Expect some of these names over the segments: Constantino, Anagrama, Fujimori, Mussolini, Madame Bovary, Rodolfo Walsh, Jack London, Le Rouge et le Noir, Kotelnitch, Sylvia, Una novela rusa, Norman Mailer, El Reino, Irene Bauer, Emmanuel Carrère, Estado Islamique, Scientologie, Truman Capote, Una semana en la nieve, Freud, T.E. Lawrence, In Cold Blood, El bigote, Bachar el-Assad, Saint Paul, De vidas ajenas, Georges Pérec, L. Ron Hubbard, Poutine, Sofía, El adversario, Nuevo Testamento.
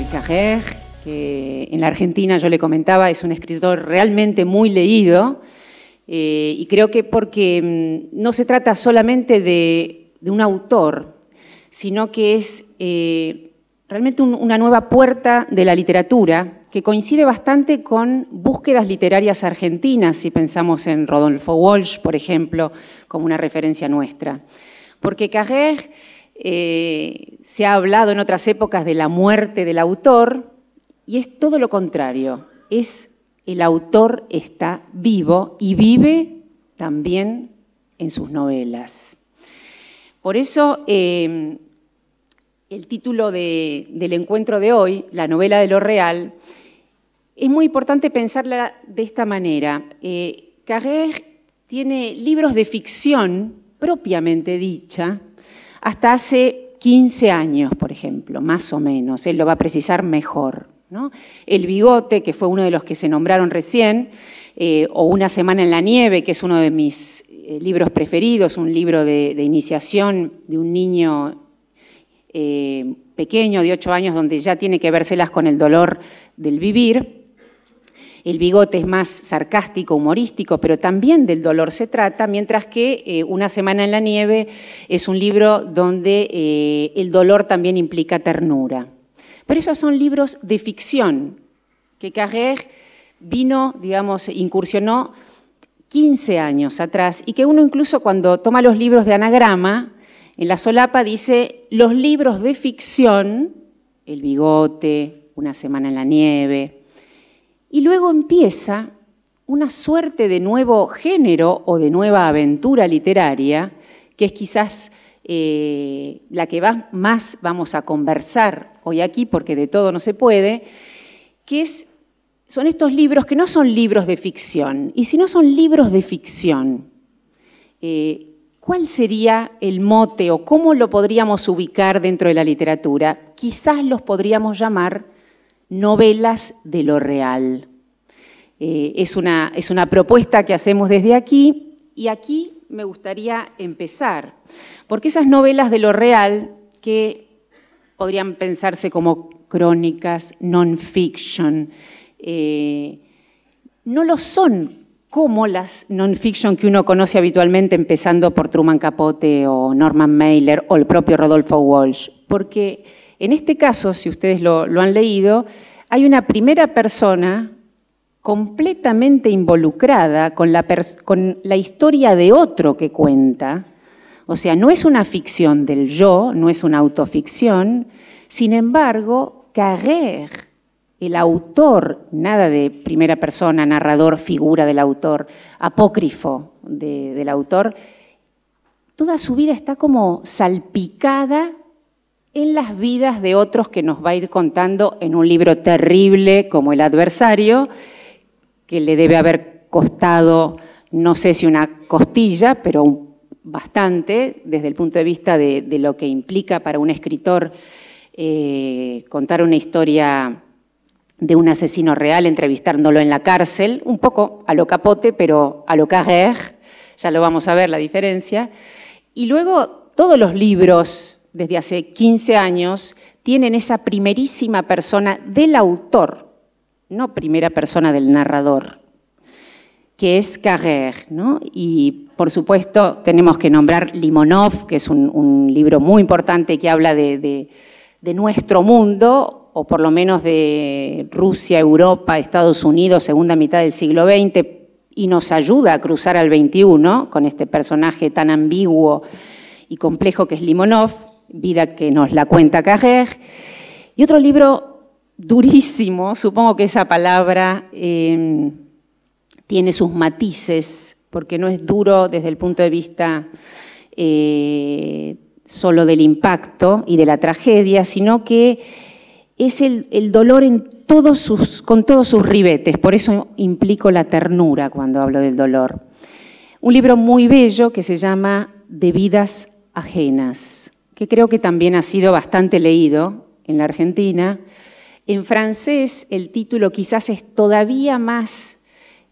Emmanuel Carrère, que en la Argentina, yo le comentaba, es un escritor realmente muy leído, y creo que porque no se trata solamente de un autor, sino que es realmente una nueva puerta de la literatura que coincide bastante con búsquedas literarias argentinas, si pensamos en Rodolfo Walsh, por ejemplo, como una referencia nuestra. Porque Carrère, se ha hablado en otras épocas de la muerte del autor, y es todo lo contrario, es el autor está vivo y vive también en sus novelas. Por eso, el título del encuentro de hoy, La novela de lo real, es muy importante pensarla de esta manera. Carrère tiene libros de ficción propiamente dicha hasta hace 15 años, por ejemplo, más o menos, él lo va a precisar mejor, ¿no? El bigote, que fue uno de los que se nombraron recién, o Una semana en la nieve, que es uno de mis libros preferidos, un libro de iniciación de un niño pequeño de 8 años, donde ya tiene que vérselas con el dolor del vivir. El bigote es más sarcástico, humorístico, pero también del dolor se trata, mientras que Una semana en la nieve es un libro donde el dolor también implica ternura. Pero esos son libros de ficción, que Carrère vino, digamos, incursionó 15 años atrás, y que uno incluso cuando toma los libros de Anagrama, en la solapa dice, los libros de ficción, El bigote, Una semana en la nieve. Y luego empieza una suerte de nuevo género o de nueva aventura literaria, que es quizás la que más vamos a conversar hoy aquí, porque de todo no se puede, que son estos libros que no son libros de ficción. Y si no son libros de ficción, ¿cuál sería el mote o cómo lo podríamos ubicar dentro de la literatura? Quizás los podríamos llamar novelas de lo real. Es una propuesta que hacemos desde aquí, y aquí me gustaría empezar, porque esas novelas de lo real, que podrían pensarse como crónicas, non-fiction, no lo son como las non-fiction que uno conoce habitualmente, empezando por Truman Capote o Norman Mailer o el propio Rodolfo Walsh, porque en este caso, si ustedes lo han leído, hay una primera persona completamente involucrada con la historia de otro que cuenta. O sea, no es una ficción del yo, no es una autoficción. Sin embargo, Carrère, el autor, nada de primera persona, narrador, figura del autor, apócrifo del autor, toda su vida está como salpicada en las vidas de otros que nos va a ir contando en un libro terrible como El adversario, que le debe haber costado, no sé si una costilla, pero bastante, desde el punto de vista de lo que implica para un escritor contar una historia de un asesino real, entrevistándolo en la cárcel, un poco a lo Capote, pero a lo Carrère, ya lo vamos a ver la diferencia. Y luego todos los libros desde hace 15 años, tienen esa primerísima persona del autor, no primera persona del narrador, que es Carrère, ¿no? Y, por supuesto, tenemos que nombrar Limonov, que es un libro muy importante que habla de nuestro mundo, o por lo menos de Rusia, Europa, Estados Unidos, segunda mitad del siglo XX, y nos ayuda a cruzar al XXI con este personaje tan ambiguo y complejo que es Limonov, vida que nos la cuenta Carrère. Y otro libro durísimo, supongo que esa palabra tiene sus matices, porque no es duro desde el punto de vista solo del impacto y de la tragedia, sino que es el dolor con todos sus ribetes, por eso implico la ternura cuando hablo del dolor. Un libro muy bello que se llama De vidas ajenas, que creo que también ha sido bastante leído en la Argentina. En francés el título quizás es todavía más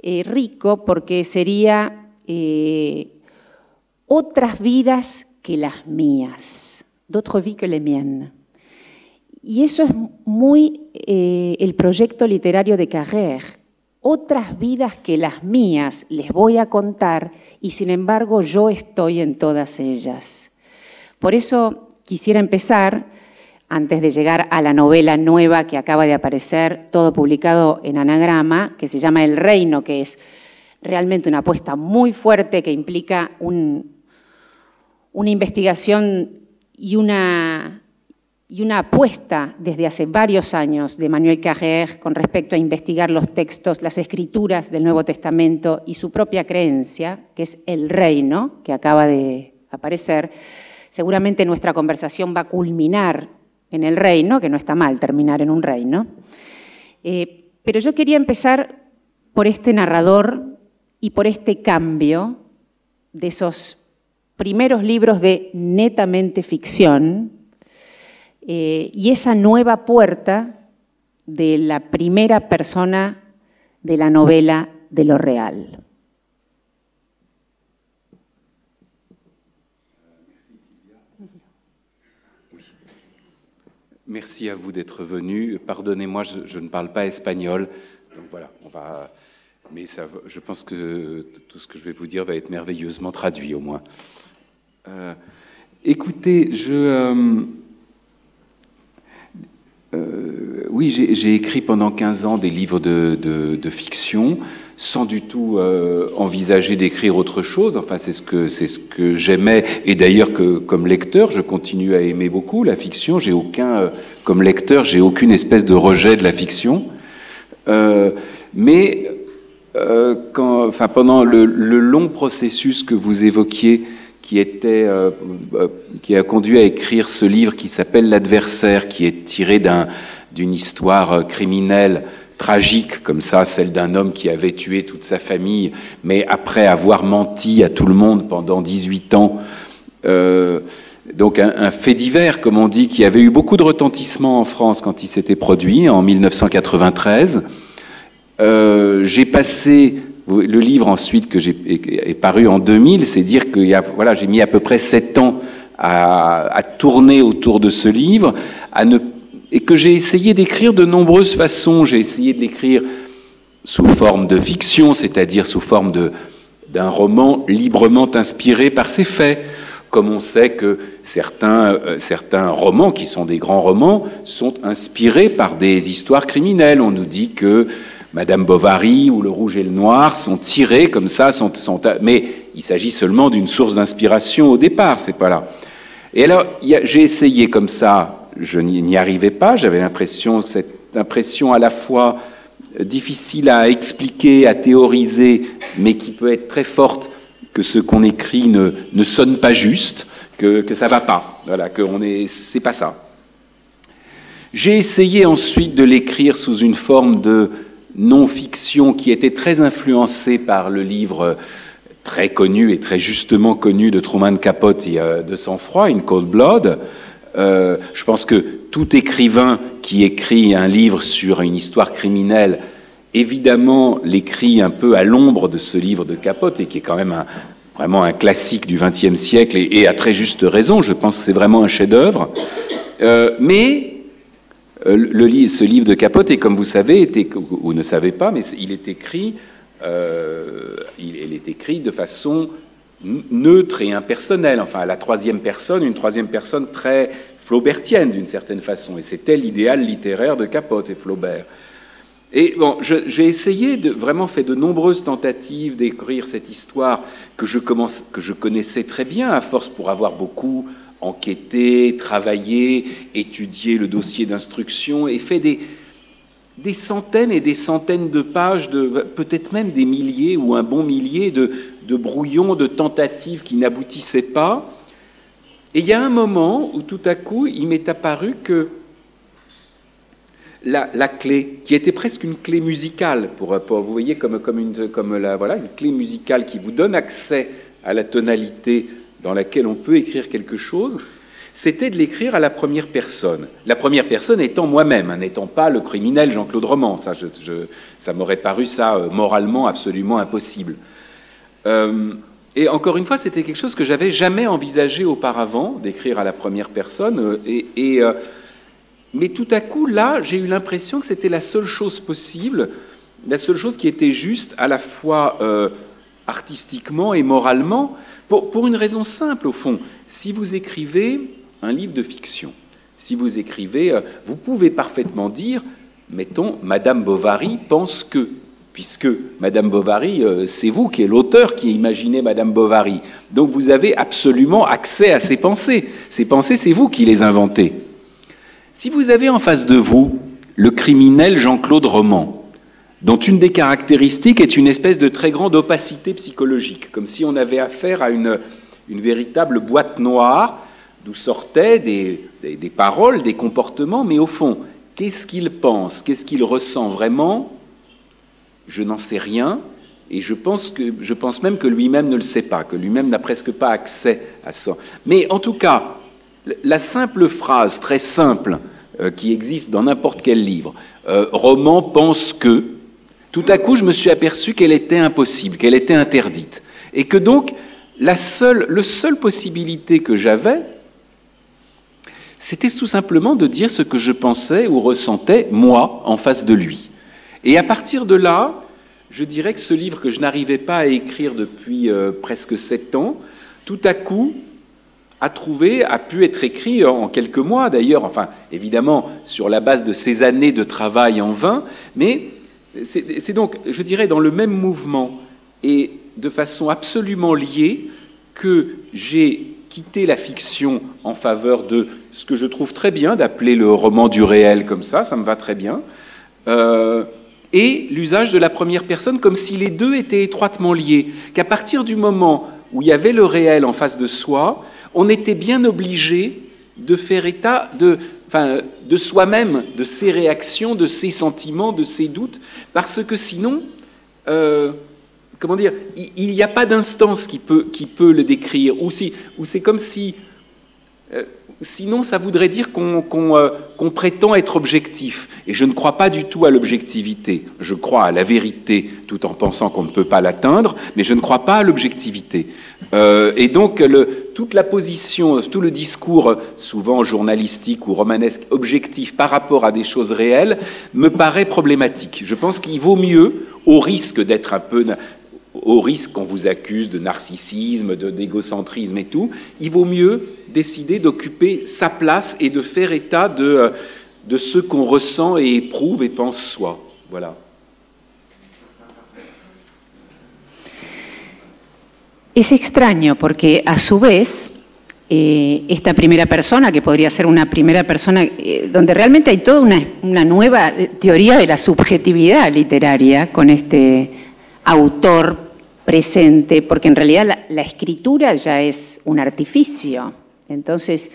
rico, porque sería Otras vidas que las mías, d'autres vies que les miennes. Y eso es muy el proyecto literario de Carrère. Otras vidas que las mías les voy a contar y sin embargo yo estoy en todas ellas. Por eso quisiera empezar, antes de llegar a la novela nueva que acaba de aparecer, todo publicado en Anagrama, que se llama El Reino, que es realmente una apuesta muy fuerte que implica una investigación y una apuesta desde hace varios años de Emmanuel Carrère con respecto a investigar los textos, las escrituras del Nuevo Testamento y su propia creencia, que es El Reino, que acaba de aparecer. Seguramente nuestra conversación va a culminar en El Reino, que no está mal terminar en un reino. Pero yo quería empezar por este narrador y por este cambio de esos primeros libros de netamente ficción, y esa nueva puerta de la primera persona de la novela de lo real. Merci à vous d'être venu. Pardonnez-moi, je ne parle pas espagnol, donc voilà, mais ça, je pense que tout ce que je vais vous dire va être merveilleusement traduit au moins. Écoutez, oui, j'ai écrit pendant 15 ans des livres de fiction, sans du tout envisager d'écrire autre chose. Enfin, c'est ce que j'aimais, et d'ailleurs que comme lecteur, je continue à aimer beaucoup la fiction. J'ai aucun, comme lecteur, j'ai aucune espèce de rejet de la fiction. Pendant le long processus que vous évoquiez, qui a conduit à écrire ce livre qui s'appelle « L'adversaire », qui est tiré d'une histoire criminelle tragique, comme ça, celle d'un homme qui avait tué toute sa famille, mais après avoir menti à tout le monde pendant 18 ans. Donc un fait divers, comme on dit, qui avait eu beaucoup de retentissement en France quand il s'était produit, en 1993. J'ai passé... Le livre ensuite que est paru en 2000, c'est dire que voilà, j'ai mis à peu près 7 ans à tourner autour de ce livre, et que j'ai essayé d'écrire de nombreuses façons. J'ai essayé de l'écrire sous forme de fiction, c'est-à-dire sous forme d'un roman librement inspiré par ses faits, comme on sait que certains romans, qui sont des grands romans, sont inspirés par des histoires criminelles. On nous dit que Madame Bovary ou Le Rouge et le Noir sont tirés comme ça, mais il s'agit seulement d'une source d'inspiration au départ, c'est pas là. Et alors, j'ai essayé comme ça, je n'y arrivais pas, j'avais l'impression, cette impression à la fois difficile à expliquer, à théoriser, mais qui peut être très forte, que ce qu'on écrit ne sonne pas juste, que ça va pas, voilà, que c'est pas ça. J'ai essayé ensuite de l'écrire sous une forme de non-fiction qui était très influencée par le livre très connu et très justement connu de Truman Capote de sang-froid, In Cold Blood. Je pense que tout écrivain qui écrit un livre sur une histoire criminelle, évidemment, l'écrit un peu à l'ombre de ce livre de Capote, et qui est quand même vraiment un classique du XXe siècle, et à très juste raison, je pense que c'est vraiment un chef-d'œuvre. Mais... ce livre de Capote, comme vous savez, ou ne savez pas, mais il est écrit de façon neutre et impersonnelle, enfin à la troisième personne, une troisième personne très flaubertienne d'une certaine façon, et c'était l'idéal littéraire de Capote et Flaubert. Et bon, j'ai essayé, vraiment fait de nombreuses tentatives d'écrire cette histoire que je connaissais très bien, à force pour avoir beaucoup... enquêter, travailler, étudier le dossier d'instruction, et fait des centaines et des centaines de pages, peut-être même des milliers ou un bon millier de brouillons, de tentatives qui n'aboutissaient pas. Et il y a un moment où tout à coup, il m'est apparu que la clé, qui était presque une clé musicale, vous voyez, une clé musicale qui vous donne accès à la tonalité dans laquelle on peut écrire quelque chose, c'était de l'écrire à la première personne. La première personne étant moi-même, n'étant pas le criminel Jean-Claude Romand. Ça m'aurait paru moralement absolument impossible. Et encore une fois, c'était quelque chose que j'avais jamais envisagé auparavant, d'écrire à la première personne. Mais tout à coup, là, j'ai eu l'impression que c'était la seule chose possible, la seule chose qui était juste à la fois artistiquement et moralement, pour une raison simple, au fond. Si vous écrivez un livre de fiction, si vous écrivez, vous pouvez parfaitement dire, mettons, Madame Bovary pense que, puisque Madame Bovary, c'est vous qui est l'auteur qui imaginez Madame Bovary. Donc vous avez absolument accès à ses pensées. Ses pensées, c'est vous qui les inventez. Si vous avez en face de vous le criminel Jean-Claude Romand, dont une des caractéristiques est une espèce de très grande opacité psychologique, comme si on avait affaire à une véritable boîte noire d'où sortaient des paroles, des comportements, mais au fond, qu'est-ce qu'il pense, qu'est-ce qu'il ressent vraiment ? Je n'en sais rien, et je pense même que lui-même ne le sait pas, que lui-même n'a presque pas accès à ça. Mais en tout cas, la simple phrase, très simple, qui existe dans n'importe quel livre, Roman pense que, tout à coup, je me suis aperçu qu'elle était impossible, qu'elle était interdite. Et que donc, la seule possibilité que j'avais, c'était tout simplement de dire ce que je pensais ou ressentais, moi, en face de lui. Et à partir de là, je dirais que ce livre que je n'arrivais pas à écrire depuis presque 7 ans, tout à coup, a pu être écrit en quelques mois d'ailleurs, enfin évidemment sur la base de ces années de travail en vain, mais c'est donc, je dirais, dans le même mouvement et de façon absolument liée que j'ai quitté la fiction en faveur de ce que je trouve très bien d'appeler le roman du réel comme ça me va très bien, et l'usage de la première personne comme si les deux étaient étroitement liés, qu'à partir du moment où il y avait le réel en face de soi, on était bien obligé de faire état de soi-même, de ses réactions, de ses sentiments, de ses doutes, parce que sinon, comment dire, il n'y a pas d'instance qui peut le décrire. Ou c'est comme si, sinon ça voudrait dire qu'on prétend être objectif. Et je ne crois pas du tout à l'objectivité. Je crois à la vérité, tout en pensant qu'on ne peut pas l'atteindre, mais je ne crois pas à l'objectivité. Et donc, toute la position, tout le discours, souvent journalistique ou romanesque, objectif par rapport à des choses réelles, me paraît problématique. Je pense qu'il vaut mieux, au risque qu'on vous accuse de narcissisme, d'égocentrisme et tout, il vaut mieux décider d'occuper sa place et de faire état de ce qu'on ressent et éprouve et pense soi. Voilà. Es extraño porque a su vez, esta primera persona, que podría ser una primera persona, donde realmente hay toda una nueva teoría de la subjetividad literaria con este autor presente, porque en realidad la escritura ya es un artificio. Entonces,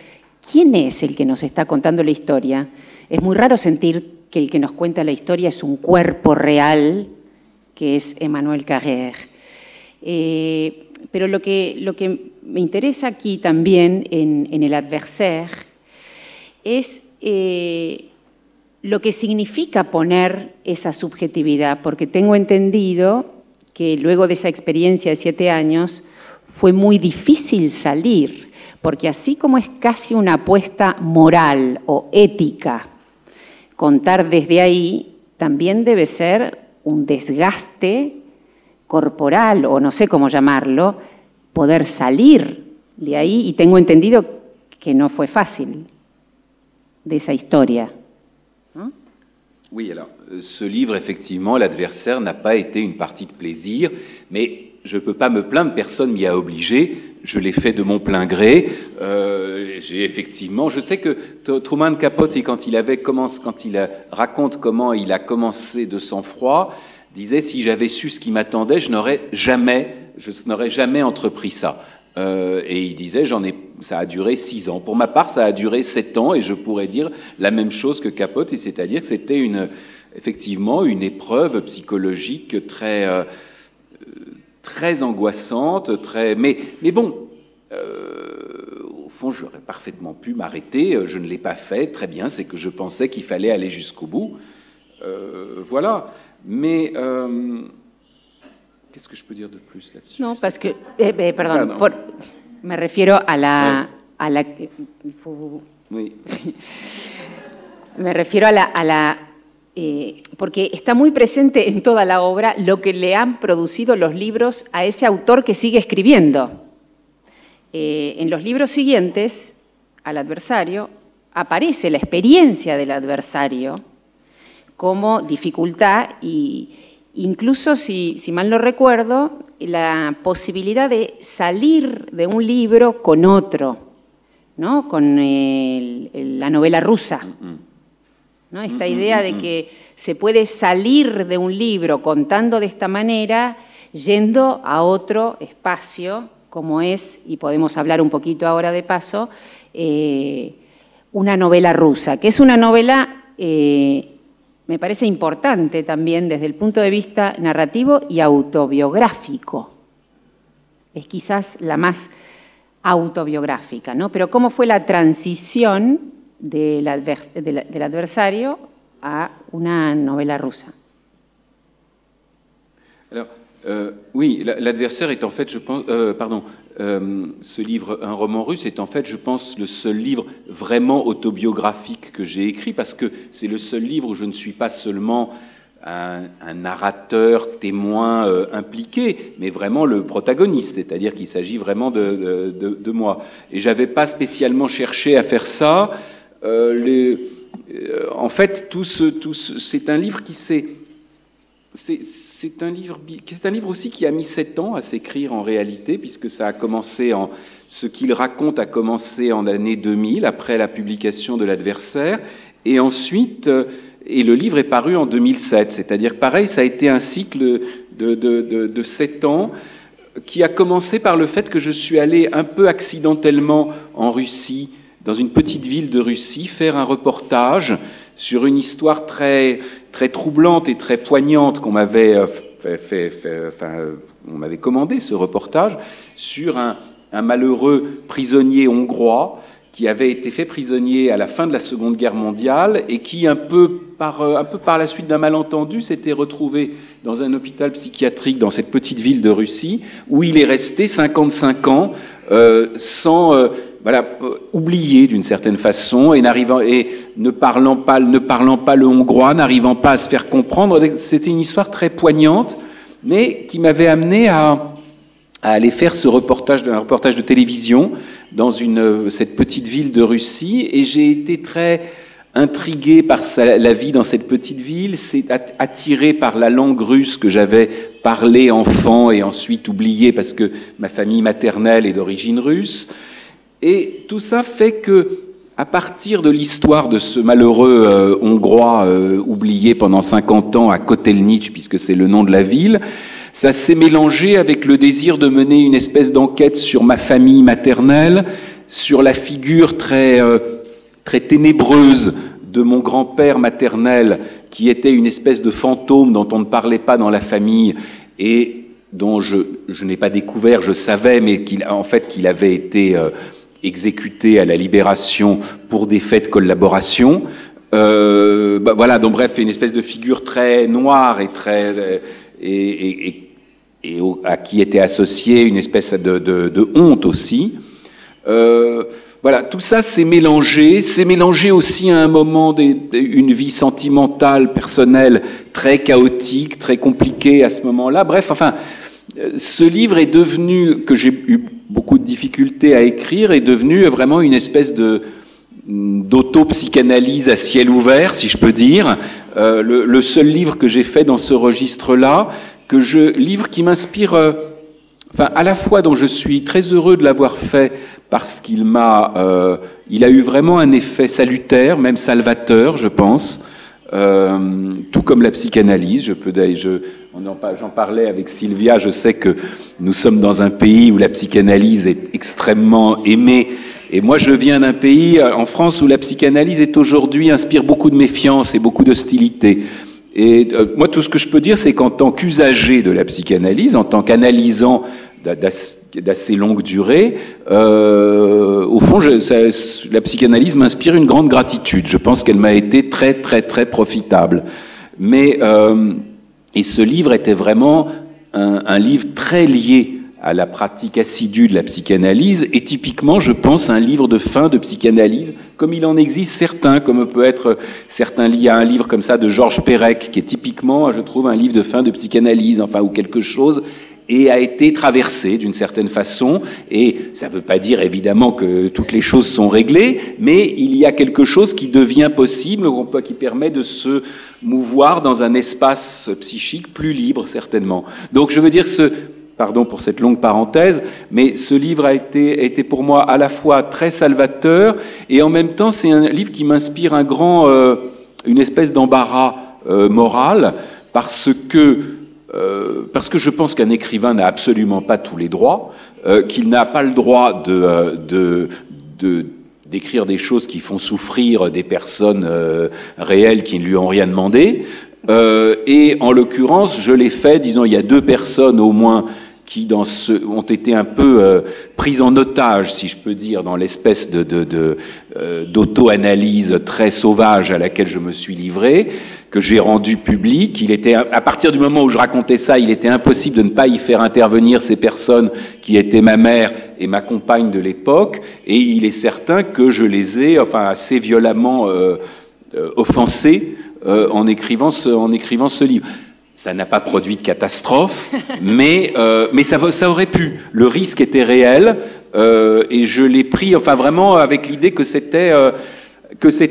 ¿quién es el que nos está contando la historia? Es muy raro sentir que el que nos cuenta la historia es un cuerpo real, que es Emmanuel Carrère. Pero lo que me interesa aquí también en El adversario es lo que significa poner esa subjetividad, porque tengo entendido que luego de esa experiencia de 7 años fue muy difícil salir, porque así como es casi una apuesta moral o ética, contar desde ahí también debe ser un desgaste corporal, o no sé cómo llamarlo, poder salir de ahí, y tengo entendido que no fue fácil de esa historia. ¿No? Oui, alors, ce livre, effectivement, l'adversaire n'a pas été une partie de plaisir, mais je ne peux pas me plaindre, personne m'y a obligé, je l'ai fait de mon plein gré, j'ai effectivement... Je sais que Truman Capote, quand il raconte comment il a commencé de sang-froid, disait « si j'avais su ce qui m'attendait, je n'aurais jamais entrepris ça ». Et il disait « ça a duré 6 ans ». Pour ma part, ça a duré 7 ans, et je pourrais dire la même chose que Capote, c'est-à-dire que c'était effectivement une épreuve psychologique très angoissante, mais bon... au fond, j'aurais parfaitement pu m'arrêter, je ne l'ai pas fait, très bien, c'est que je pensais qu'il fallait aller jusqu'au bout. Voilà. Mais qu'est-ce que je peux dire de plus là-dessus? Non, parce que, pardon, ah, non. Me refiero a la... Oui. Me refiero porque está muy presente en toda la obra lo que le han producido los libros a ese autor que sigue escribiendo. En los libros siguientes, al adversario, aparece la experiencia del adversario como dificultad e incluso, si mal no recuerdo, la posibilidad de salir de un libro con otro, ¿no? Con la novela rusa. ¿No? Esta idea de que se puede salir de un libro contando de esta manera, yendo a otro espacio, como es, y podemos hablar un poquito ahora de paso, una novela rusa, que es una novela, me parece importante también desde el punto de vista narrativo y autobiográfico. Es quizás la más autobiográfica, ¿no? Pero ¿cómo fue la transición del adversario à une novela russe? Alors, oui, l'adversaire est en fait, je pense, ce livre, un roman russe, est en fait, je pense, le seul livre vraiment autobiographique que j'ai écrit, parce que c'est le seul livre où je ne suis pas seulement un narrateur, témoin impliqué, mais vraiment le protagoniste, c'est-à-dire qu'il s'agit vraiment de moi. Et je n'avais pas spécialement cherché à faire ça. En fait, c'est un livre qui s'est... C'est un livre aussi qui a mis 7 ans à s'écrire en réalité, puisque ça a commencé ce qu'il raconte a commencé en l'année 2000, après la publication de l'adversaire, et ensuite... Et le livre est paru en 2007, c'est-à-dire, pareil, ça a été un cycle de 7 ans qui a commencé par le fait que je suis allé un peu accidentellement en Russie, dans une petite ville de Russie, faire un reportage sur une histoire très, très troublante et très poignante qu'on m'avait on m'avait commandé ce reportage sur un malheureux prisonnier hongrois qui avait été fait prisonnier à la fin de la Seconde Guerre mondiale et qui, un peu par la suite d'un malentendu, s'était retrouvé dans un hôpital psychiatrique dans cette petite ville de Russie, où il est resté 55 ans oublié d'une certaine façon, et ne parlant pas le hongrois, n'arrivant pas à se faire comprendre. C'était une histoire très poignante, mais qui m'avait amené à aller faire un reportage de télévision dans cette petite ville de Russie, et j'ai été très intrigué par la vie dans cette petite ville, attiré par la langue russe que j'avais parlée enfant et ensuite oubliée parce que ma famille maternelle est d'origine russe. Et tout ça fait que, à partir de l'histoire de ce malheureux hongrois oublié pendant 50 ans à Kotelnitch, puisque c'est le nom de la ville, ça s'est mélangé avec le désir de mener une espèce d'enquête sur ma famille maternelle, sur la figure très, très ténébreuse de mon grand-père maternel, qui était une espèce de fantôme dont on ne parlait pas dans la famille et dont je n'ai pas découvert, je savais, mais qu'il avait été exécuté à la Libération pour des faits de collaboration. Donc bref, une espèce de figure très noire et très... Et à qui était associée une espèce de honte aussi. Tout ça s'est mélangé. C'est mélangé aussi à un moment une vie sentimentale, personnelle, très chaotique, très compliquée à ce moment-là. Bref, ce livre est devenu, que j'ai eu beaucoup de difficultés à écrire, est devenu vraiment une espèce d'auto-psychanalyse à ciel ouvert, si je peux dire, le seul livre que j'ai fait dans ce registre-là, livre qui m'inspire, à la fois dont je suis très heureux de l'avoir fait parce qu'il il a eu vraiment un effet salutaire, même salvateur, je pense, tout comme la psychanalyse. J'en parlais avec Sylvia, je sais que nous sommes dans un pays où la psychanalyse est extrêmement aimée. Et moi, je viens d'un pays, en France, où la psychanalyse inspire beaucoup de méfiance et beaucoup d'hostilité. Et moi, tout ce que je peux dire, c'est qu'en tant qu'usager de la psychanalyse, en tant qu'analysant d'assez longue durée, au fond, la psychanalyse m'inspire une grande gratitude. Je pense qu'elle m'a été très, très, très profitable. Mais, et ce livre était vraiment un livre très lié à la pratique assidue de la psychanalyse, et typiquement, je pense, à un livre de fin de psychanalyse, comme il en existe certains, comme peut être certains liés à un livre comme ça de Georges Pérec, qui est typiquement, je trouve, un livre de fin de psychanalyse, enfin, ou quelque chose, et a été traversé d'une certaine façon, et ça ne veut pas dire évidemment que toutes les choses sont réglées, mais il y a quelque chose qui devient possible, qui permet de se mouvoir dans un espace psychique plus libre, certainement. Donc je veux dire, pardon pour cette longue parenthèse, mais ce livre a été pour moi à la fois très salvateur, et en même temps c'est un livre qui m'inspire une espèce d'embarras moral, parce que je pense qu'un écrivain n'a absolument pas tous les droits, qu'il n'a pas le droit d'écrire des choses qui font souffrir des personnes réelles qui ne lui ont rien demandé. Et en l'occurrence, je l'ai fait, disons, il y a deux personnes au moins qui ont été un peu prises en otage, si je peux dire, dans l'espèce d'auto-analyse très sauvage à laquelle je me suis livré, que j'ai rendu public. À partir du moment où je racontais ça, il était impossible de ne pas y faire intervenir ces personnes qui étaient ma mère et ma compagne de l'époque, et il est certain que je les ai, enfin, assez violemment offensées en écrivant ce livre. Ça n'a pas produit de catastrophe, mais ça aurait pu. Le risque était réel, et je l'ai pris, enfin vraiment avec l'idée que c'était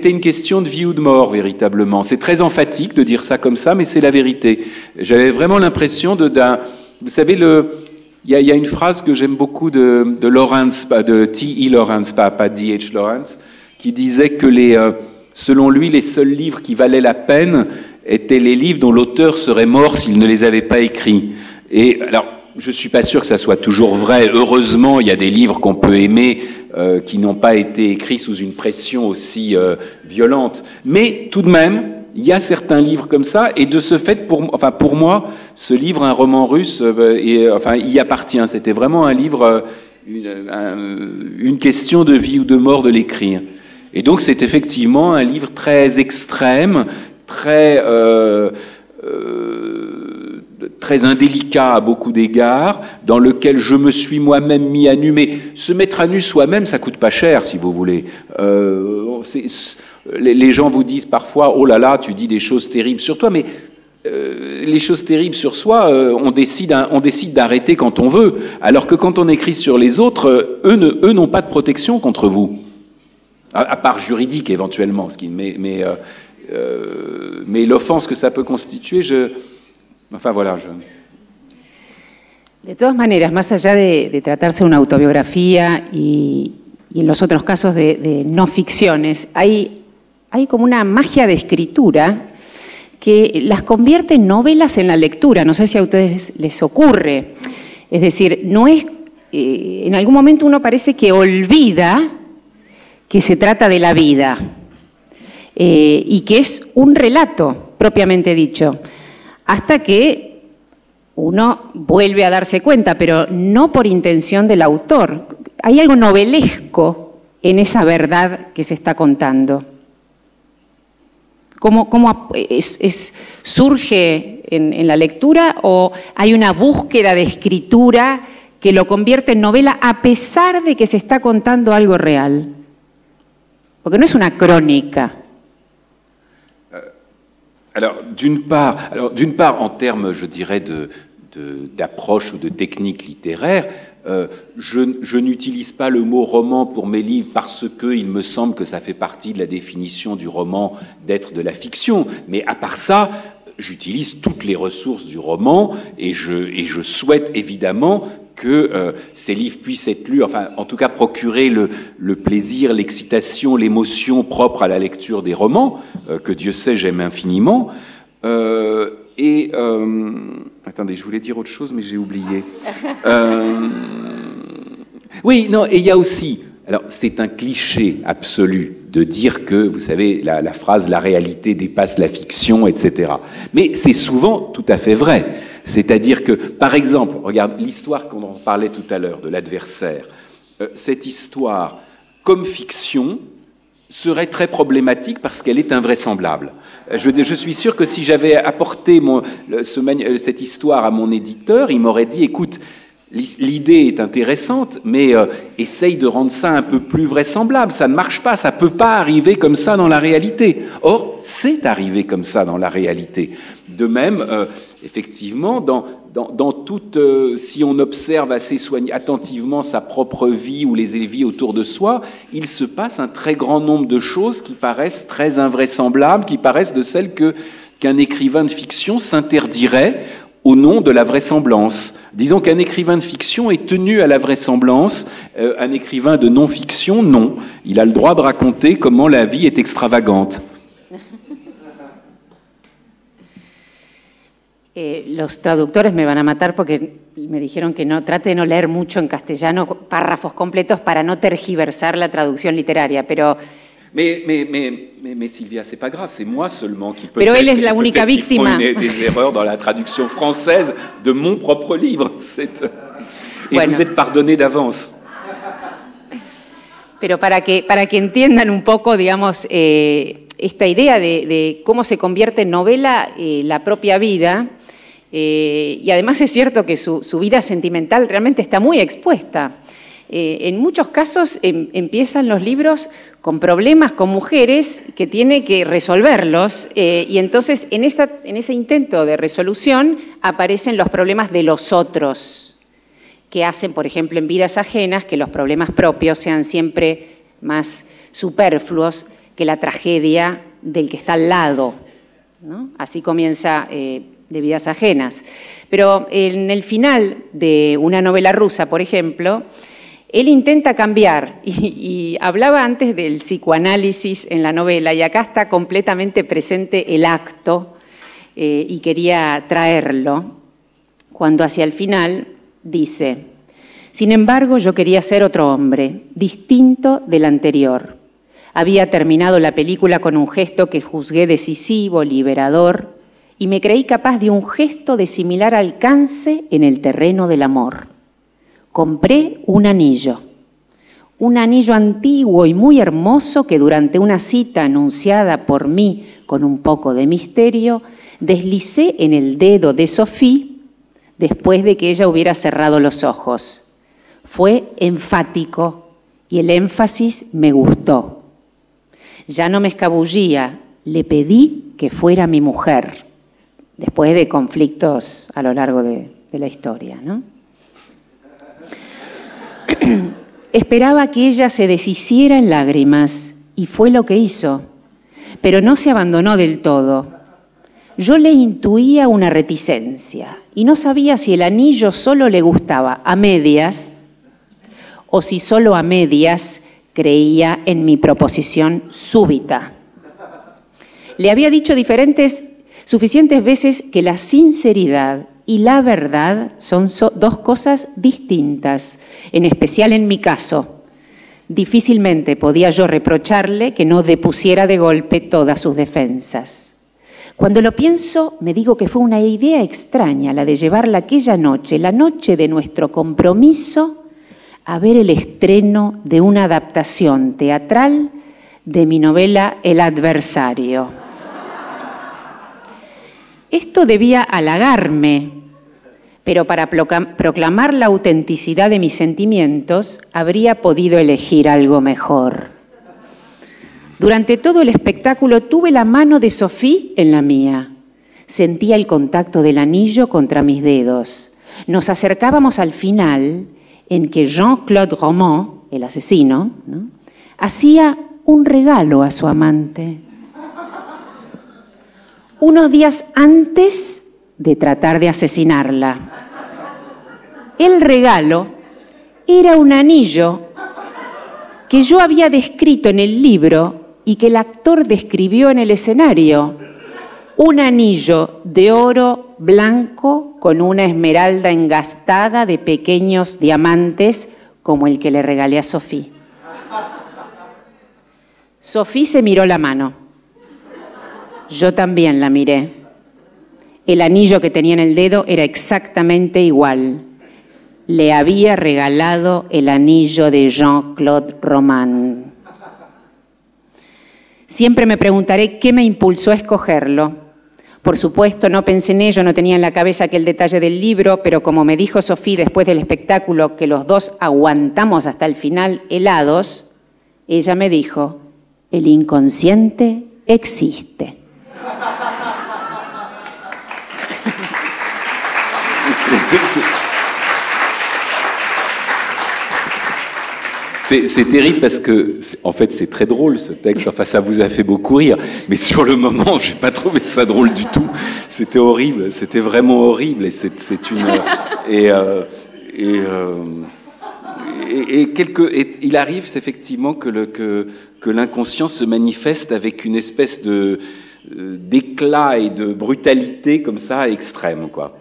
une question de vie ou de mort, véritablement. C'est très emphatique de dire ça comme ça, mais c'est la vérité. J'avais vraiment l'impression vous savez, il y a une phrase que j'aime beaucoup de Lawrence, de T.E. Lawrence, pas D.H. Lawrence, qui disait que selon lui, les seuls livres qui valaient la peine étaient les livres dont l'auteur serait mort s'il ne les avait pas écrits. Et alors, je ne suis pas sûr que ça soit toujours vrai. Heureusement, il y a des livres qu'on peut aimer qui n'ont pas été écrits sous une pression aussi violente. Mais tout de même, il y a certains livres comme ça, et de ce fait, pour moi, ce livre, un roman russe, y appartient. C'était vraiment un livre, une question de vie ou de mort de l'écrire. Et donc, c'est effectivement un livre très extrême, très indélicat à beaucoup d'égards, dans lequel je me suis moi-même mis à nu. Mais se mettre à nu soi-même, ça coûte pas cher, si vous voulez. Les gens vous disent parfois « Oh là là, tu dis des choses terribles sur toi », mais les choses terribles sur soi, on décide d'arrêter quand on veut, alors que quand on écrit sur les autres, eux n'ont pas de protection contre vous. À part juridique éventuellement, mais l'offense que ça peut constituer, De todas maneras, más allá de tratarse una autobiografía y en los otros casos de no ficciones, hay como una magia de escritura que las convierte en novelas en la lectura. No sé si a ustedes les ocurre. Es decir, no es en algún momento uno parece que olvida que se trata de la vida y que es un relato propiamente dicho, hasta que uno vuelve a darse cuenta, pero no por intención del autor. Hay algo novelesco en esa verdad que se está contando. ¿Cómo surge en la lectura o hay una búsqueda de escritura que lo convierte en novela a pesar de que se está contando algo real? Porque no es una crónica. Alors, d'une part, en termes, je dirais, d'approche ou de technique littéraire, je n'utilise pas le mot roman pour mes livres parce qu'il me semble que ça fait partie de la définition du roman d'être de la fiction. Mais à part ça, j'utilise toutes les ressources du roman et je souhaite évidemment que ces livres puissent être lus, enfin, en tout cas, procurer le plaisir, l'excitation, l'émotion propre à la lecture des romans, que Dieu sait, j'aime infiniment. Attendez, je voulais dire autre chose, mais j'ai oublié. Et il y a aussi... Alors, c'est un cliché absolu de dire que, vous savez, la phrase « la réalité dépasse la fiction », etc. Mais c'est souvent tout à fait vrai. C'est-à-dire que, par exemple, regarde l'histoire qu'on en parlait tout à l'heure, de l'adversaire. Cette histoire, comme fiction, serait très problématique parce qu'elle est invraisemblable. Je suis sûr que si j'avais apporté cette histoire à mon éditeur, il m'aurait dit « Écoute, L'idée est intéressante, mais essaye de rendre ça un peu plus vraisemblable. Ça ne marche pas, ça ne peut pas arriver comme ça dans la réalité. Or, c'est arrivé comme ça dans la réalité. De même, effectivement, dans toute... si on observe assez attentivement sa propre vie ou les vies autour de soi, il se passe un très grand nombre de choses qui paraissent très invraisemblables, qui paraissent de celles qu'un écrivain de fiction s'interdirait au nom de la vraisemblance. Disons qu'un écrivain de fiction est tenu à la vraisemblance, un écrivain de non-fiction, non. Il a le droit de raconter comment la vie est extravagante. Los traductores me van a matar porque me dijeron que no, trate de no leer mucho en castellano, párrafos completos para no tergiversar la traducción literaria, pero... Mais Sylvia, c'est pas grave, c'est moi seulement qui peut. Mais elle est la unique victime. Des erreurs dans la traduction française de mon propre livre. Et bueno. Vous êtes pardonné d'avance. Pero para que entiendan un poco, digamos, esta idea de cómo se convierte en novela la propia vida. Y además es cierto que su vida sentimental realmente está muy expuesta. En muchos casos empiezan los libros con problemas con mujeres que tiene que resolverlos y entonces en ese intento de resolución aparecen los problemas de los otros, que hacen, por ejemplo, en Vidas Ajenas, que los problemas propios sean siempre más superfluos que la tragedia del que está al lado, ¿no? Así comienza De Vidas Ajenas. Pero en el final de Una novela rusa, por ejemplo, él intenta cambiar y hablaba antes del psicoanálisis en la novela y acá está completamente presente el acto y quería traerlo cuando hacia el final dice: sin embargo, yo quería ser otro hombre, distinto del anterior. Había terminado la película con un gesto que juzgué decisivo, liberador y me creí capaz de un gesto de similar alcance en el terreno del amor. Compré un anillo antiguo y muy hermoso que durante una cita anunciada por mí con un poco de misterio, deslicé en el dedo de Sofía después de que ella hubiera cerrado los ojos. Fue enfático y el énfasis me gustó. Ya no me escabullía, le pedí que fuera mi mujer, después de conflictos a lo largo de la historia, ¿no? Esperaba que ella se deshiciera en lágrimas y fue lo que hizo, pero no se abandonó del todo. Yo le intuía una reticencia y no sabía si el anillo solo le gustaba a medias o si solo a medias creía en mi proposición súbita. Le había dicho suficientes veces que la sinceridad y la verdad son dos cosas distintas, en especial en mi caso. Difícilmente podía yo reprocharle que no depusiera de golpe todas sus defensas. Cuando lo pienso, me digo que fue una idea extraña la de llevarla aquella noche, la noche de nuestro compromiso, a ver el estreno de una adaptación teatral de mi novela El adversario. Esto debía halagarme, pero para proclamar la autenticidad de mis sentimientos habría podido elegir algo mejor. Durante todo el espectáculo tuve la mano de Sofía en la mía. Sentía el contacto del anillo contra mis dedos. Nos acercábamos al final en que Jean-Claude Romand, el asesino, ¿no?, hacía un regalo a su amante. Unos días antes de tratar de asesinarla. El regalo era un anillo que yo había descrito en el libro y que el actor describió en el escenario. Un anillo de oro blanco con una esmeralda engastada de pequeños diamantes como el que le regalé a Sofía. Sofía se miró la mano. Yo también la miré. El anillo que tenía en el dedo era exactamente igual. Le había regalado el anillo de Jean-Claude Romand. Siempre me preguntaré qué me impulsó a escogerlo, Por supuesto, no pensé en ello, no tenía en la cabeza aquel detalle del libro, pero como me dijo Sofía después del espectáculo que los dos aguantamos hasta el final helados, ella me dijo, el inconsciente existe. C'est terrible parce que, en fait, c'est très drôle ce texte, enfin ça vous a fait beaucoup rire, mais sur le moment, j'ai pas trouvé ça drôle du tout, c'était horrible, c'était vraiment horrible, et c'est une... Et il arrive effectivement que l'inconscient se manifeste avec une espèce d'éclat et de brutalité comme ça extrême, quoi.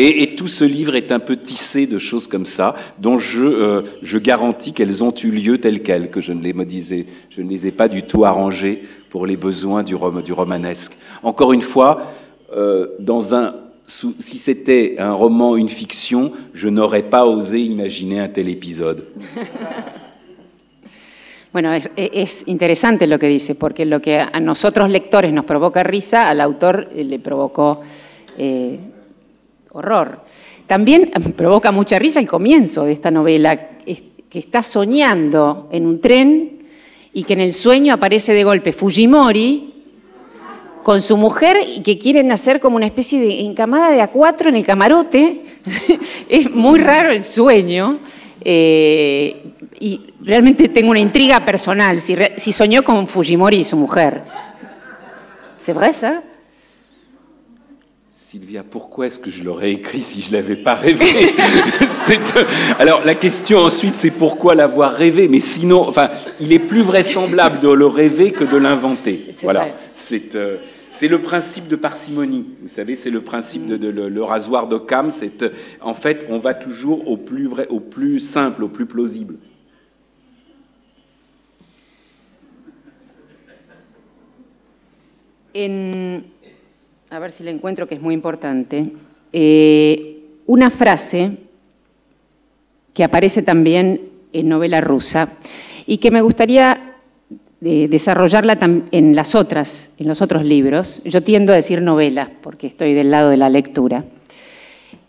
Et tout ce livre est un peu tissé de choses comme ça, dont je garantis qu'elles ont eu lieu telles quelles, que je ne les ai pas du tout arrangées pour les besoins du romanesque. Encore une fois, si c'était un roman, une fiction, je n'aurais pas osé imaginer un tel épisode. Bueno, es interesante lo que dice, porque lo que a nosotros lectores nos provoca risa, al autor le provocó... horror. También provoca mucha risa el comienzo de esta novela, que está soñando en un tren y que en el sueño aparece de golpe Fujimori con su mujer y que quieren hacer como una especie de encamada de A4 en el camarote. Es muy raro el sueño y realmente tengo una intriga personal, si soñó con Fujimori y su mujer. ¿Es verdad eso? Sylvia, pourquoi est-ce que je l'aurais écrit si je ne l'avais pas rêvé? Alors, la question ensuite, c'est pourquoi l'avoir rêvé? Mais sinon, enfin, il est plus vraisemblable de le rêver que de l'inventer. Voilà. C'est le principe de parcimonie. Vous savez, c'est le principe de le rasoir d'Occam. En fait, on va toujours au plus vrai, au plus simple, au plus plausible. A ver si le encuentro, que es muy importante. Una frase que aparece también en novela rusa y que me gustaría desarrollarla en los otros libros. Yo tiendo a decir novelas porque estoy del lado de la lectura.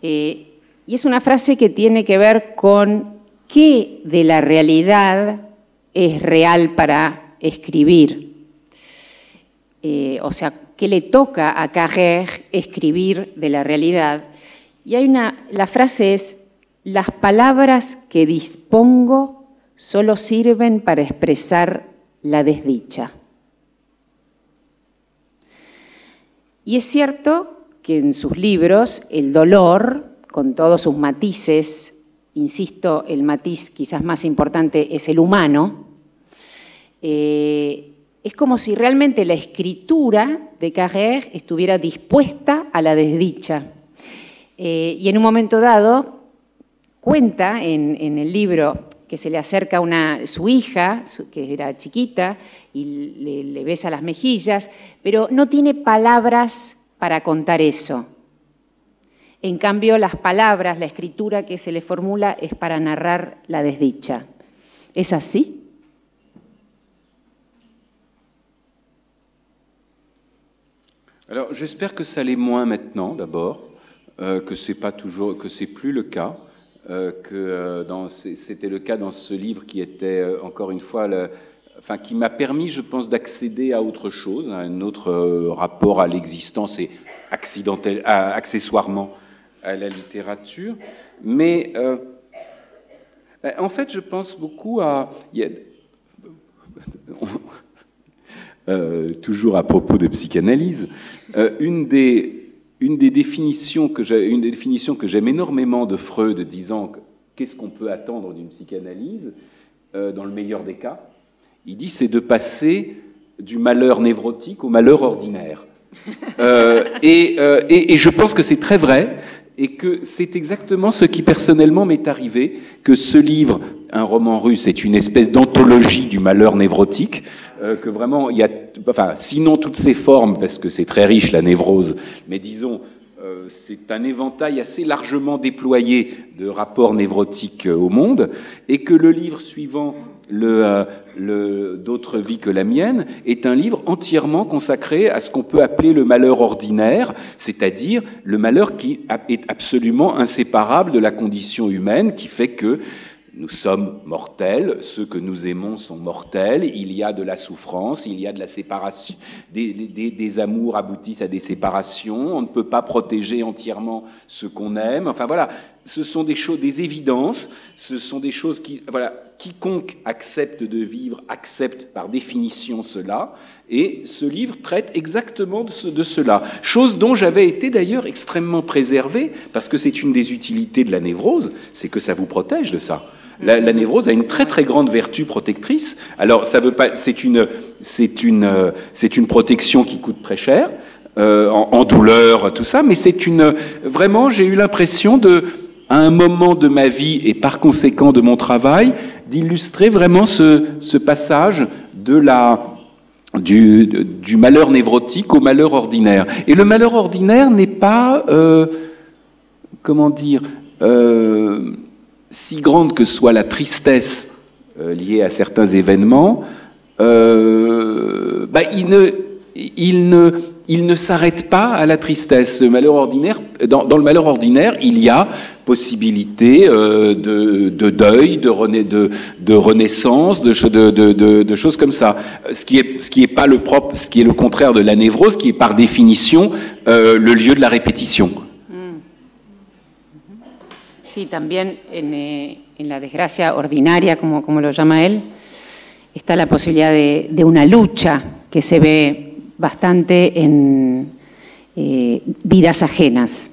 Y es una frase que tiene que ver con qué de la realidad es real para escribir. O sea, que le toca a Carrère escribir de la realidad. Y hay la frase es, las palabras que dispongo solo sirven para expresar la desdicha. Y es cierto que en sus libros el dolor, con todos sus matices, insisto, el matiz quizás más importante es el humano, es como si realmente la escritura de Carrère estuviera dispuesta a la desdicha. Y en un momento dado, cuenta en el libro que se le acerca su hija, que era chiquita, y le besa las mejillas, pero no tiene palabras para contar eso. En cambio, las palabras, la escritura que se le formula es para narrar la desdicha. ¿Es así? Alors, j'espère que ça l'est moins maintenant, d'abord, que c'est pas toujours, que c'est plus le cas, c'était le cas dans ce livre qui était encore une fois, qui m'a permis, je pense, d'accéder à autre chose, à un autre rapport à l'existence et accessoirement à la littérature. Mais en fait, je pense beaucoup à. Toujours à propos de psychanalyse, une des définitions que j'aime énormément de Freud, disant qu'est-ce qu'on peut attendre d'une psychanalyse, dans le meilleur des cas, il dit c'est de passer du malheur névrotique au malheur ordinaire. Et je pense que c'est très vrai, et que c'est exactement ce qui personnellement m'est arrivé, que ce livre, un roman russe, est une espèce d'anthologie du malheur névrotique, que vraiment, il y a, sinon toutes ces formes, parce que c'est très riche la névrose, mais disons c'est un éventail assez largement déployé de rapports névrotiques au monde, et que le livre suivant D'autres vies que la mienne est un livre entièrement consacré à ce qu'on peut appeler le malheur ordinaire, c'est-à-dire le malheur qui est absolument inséparable de la condition humaine, qui fait que nous sommes mortels, ceux que nous aimons sont mortels, il y a de la souffrance, il y a de la séparation, des amours aboutissent à des séparations, on ne peut pas protéger entièrement ce qu'on aime, enfin voilà, ce sont des choses, des évidences, ce sont des choses qui, voilà, quiconque accepte de vivre, accepte par définition cela, et ce livre traite exactement de cela. Chose dont j'avais été d'ailleurs extrêmement préservé, parce que c'est une des utilités de la névrose, c'est que ça vous protège de ça. La névrose a une très très grande vertu protectrice. Alors ça veut pas, c'est une protection qui coûte très cher, en douleur, tout ça, mais c'est une, vraiment j'ai eu l'impression de, à un moment de ma vie et par conséquent de mon travail, d'illustrer vraiment ce passage de du malheur névrotique au malheur ordinaire. Et le malheur ordinaire n'est pas, si grande que soit la tristesse liée à certains événements, il ne s'arrête pas à la tristesse. Malheur ordinaire, dans le malheur ordinaire, il y a possibilité de deuil, de renaissance, de choses comme ça. Ce qui est pas le propre, ce qui est le contraire de la névrose, qui est par définition le lieu de la répétition. Sí, también en la desgracia ordinaria, como lo llama él, está la posibilidad de una lucha que se ve bastante en vidas ajenas.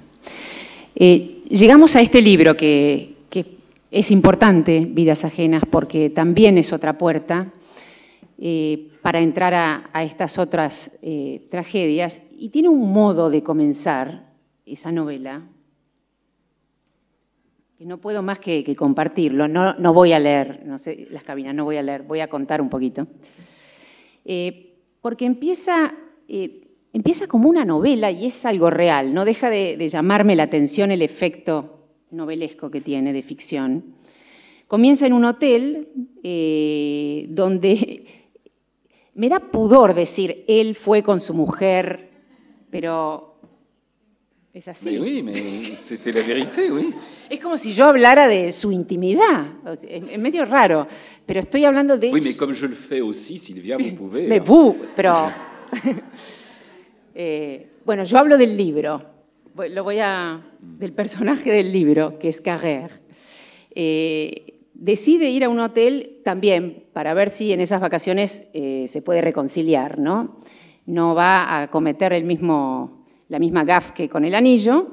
Llegamos a este libro que es importante, Vidas Ajenas, porque también es otra puerta para entrar a estas otras tragedias, y tiene un modo de comenzar esa novela que no puedo más que compartirlo. No voy a leer, no sé, las cabinas, no voy a leer, voy a contar un poquito. Porque empieza como una novela y es algo real, no deja de llamarme la atención el efecto novelesco que tiene de ficción. Comienza en un hotel donde me da pudor decir él fue con su mujer, pero es así. Mais oui, mais c'était la vérité, oui. Es como si yo hablara de su intimidad. Es medio raro, pero estoy hablando de... Oui, mais comme je le fais aussi, Sylvia, vous pouvez... Mais vous, pero... Bueno, yo hablo del libro, del personaje del libro, que es Carrère. Decide ir a un hotel también para ver si en esas vacaciones se puede reconciliar, ¿no? No va a cometer la misma gaffe que con el anillo,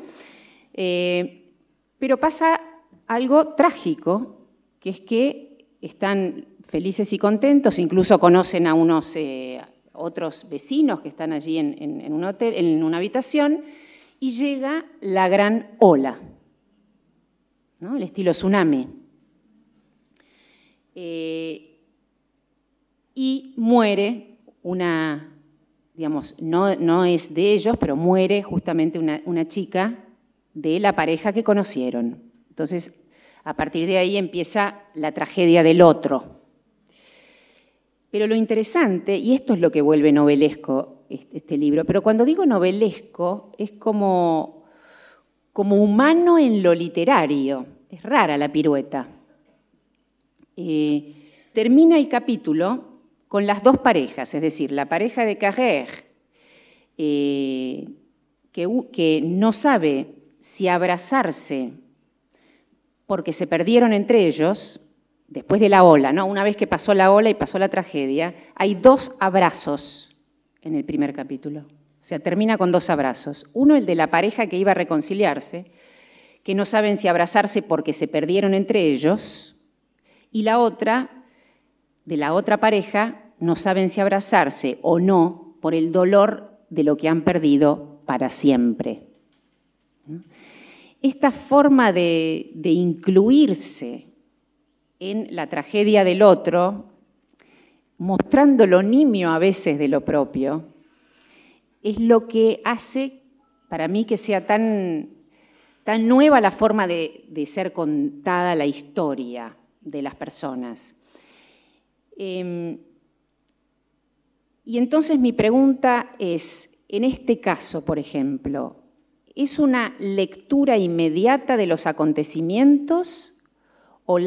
pero pasa algo trágico, que es que están felices y contentos, incluso conocen a unos otros vecinos que están allí en un hotel, en una habitación, y llega la gran ola, ¿no? El estilo tsunami, y muere una... digamos, no es de ellos, pero muere justamente una chica de la pareja que conocieron. Entonces, a partir de ahí empieza la tragedia del otro. Pero lo interesante, y esto es lo que vuelve novelesco este libro, pero cuando digo novelesco es como humano en lo literario, es rara la pirueta. Termina el capítulo con las dos parejas, es decir, la pareja de Carrère, que no sabe si abrazarse porque se perdieron entre ellos después de la ola, ¿no? Una vez que pasó la ola y pasó la tragedia, hay dos abrazos en el primer capítulo. O sea, termina con dos abrazos. Uno, el de la pareja que iba a reconciliarse, que no saben si abrazarse porque se perdieron entre ellos, y la otra... de la otra pareja, no saben si abrazarse o no por el dolor de lo que han perdido para siempre. Esta forma de incluirse en la tragedia del otro, mostrando lo nimio a veces de lo propio, es lo que hace, para mí que sea tan nueva la forma de ser contada la historia de las personas. Y entonces mi pregunta es, en este caso, por ejemplo, ¿es una lectura inmediata de los acontecimientos o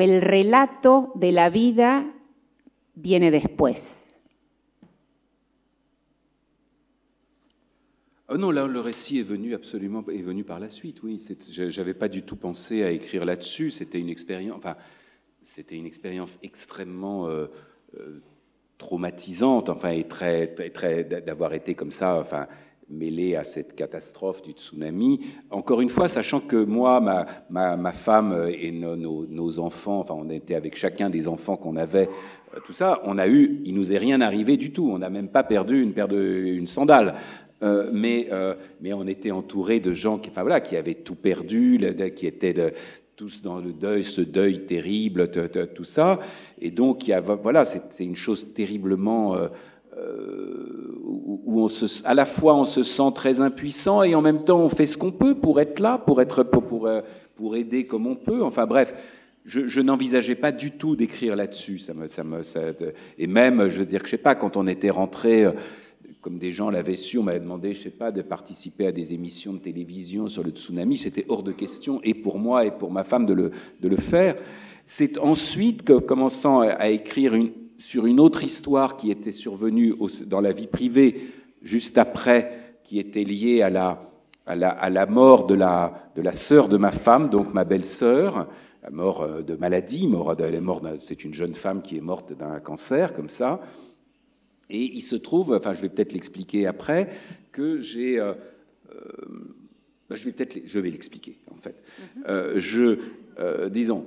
el relato de la vida viene después? Oh non, là, le récit est venu absolument, est venu par la suite, oui. J'avais pas du tout pensé à écrire là-dessus, c'était une expérience, enfin, c'était une expérience extrêmement traumatisante, enfin, et très d'avoir été comme ça, enfin, mêlé à cette catastrophe du tsunami. Encore une fois, sachant que moi, ma femme et nos enfants, enfin, on était avec chacun des enfants qu'on avait, tout ça, on a eu, il nous est rien arrivé du tout. On n'a même pas perdu une sandale. Mais on était entouré de gens qui, enfin voilà, qui avaient tout perdu, qui étaient tous dans le deuil, ce deuil terrible, tout ça. Et donc, il y a, voilà, c'est une chose terriblement où à la fois on se sent très impuissant et en même temps on fait ce qu'on peut pour être là, pour aider comme on peut. Enfin bref, je n'envisageais pas du tout d'écrire là-dessus. Et même, je veux dire que je sais pas, quand on était rentrés, comme des gens l'avaient su, on m'avait demandé, je sais pas, de participer à des émissions de télévision sur le tsunami, c'était hors de question, et pour moi et pour ma femme, de le faire. C'est ensuite que, commençant à écrire sur une autre histoire qui était survenue dans la vie privée, juste après, qui était liée à la mort de la sœur de ma femme, donc ma belle-sœur, la mort de maladie, c'est une jeune femme qui est morte d'un cancer, comme ça. Et il se trouve, enfin, je vais peut-être l'expliquer après, que j'ai... je vais l'expliquer, en fait. Disons,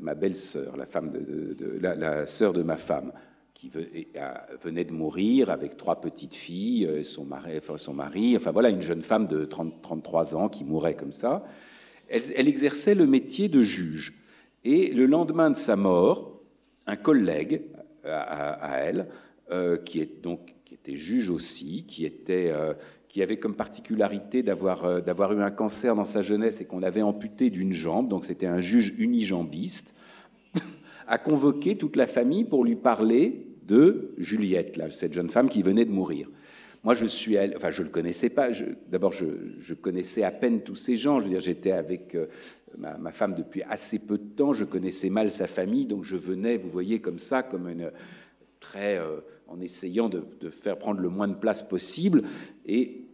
ma belle-sœur, la sœur de ma femme, qui venait de mourir avec 3 petites filles, son mari, enfin voilà, une jeune femme de 33 ans qui mourait comme ça, elle exerçait le métier de juge. Et le lendemain de sa mort, un collègue... à elle, qui était juge aussi, qui avait comme particularité d'avoir eu un cancer dans sa jeunesse et qu'on l'avait amputé d'une jambe, donc c'était un juge unijambiste, a convoqué toute la famille pour lui parler de Juliette, là, cette jeune femme qui venait de mourir. Moi, je le connaissais pas. D'abord, je connaissais à peine tous ces gens. Je veux dire, j'étais avec ma femme depuis assez peu de temps. Je connaissais mal sa famille, donc je venais, vous voyez, comme ça, comme une très, en essayant de faire prendre le moins de place possible, et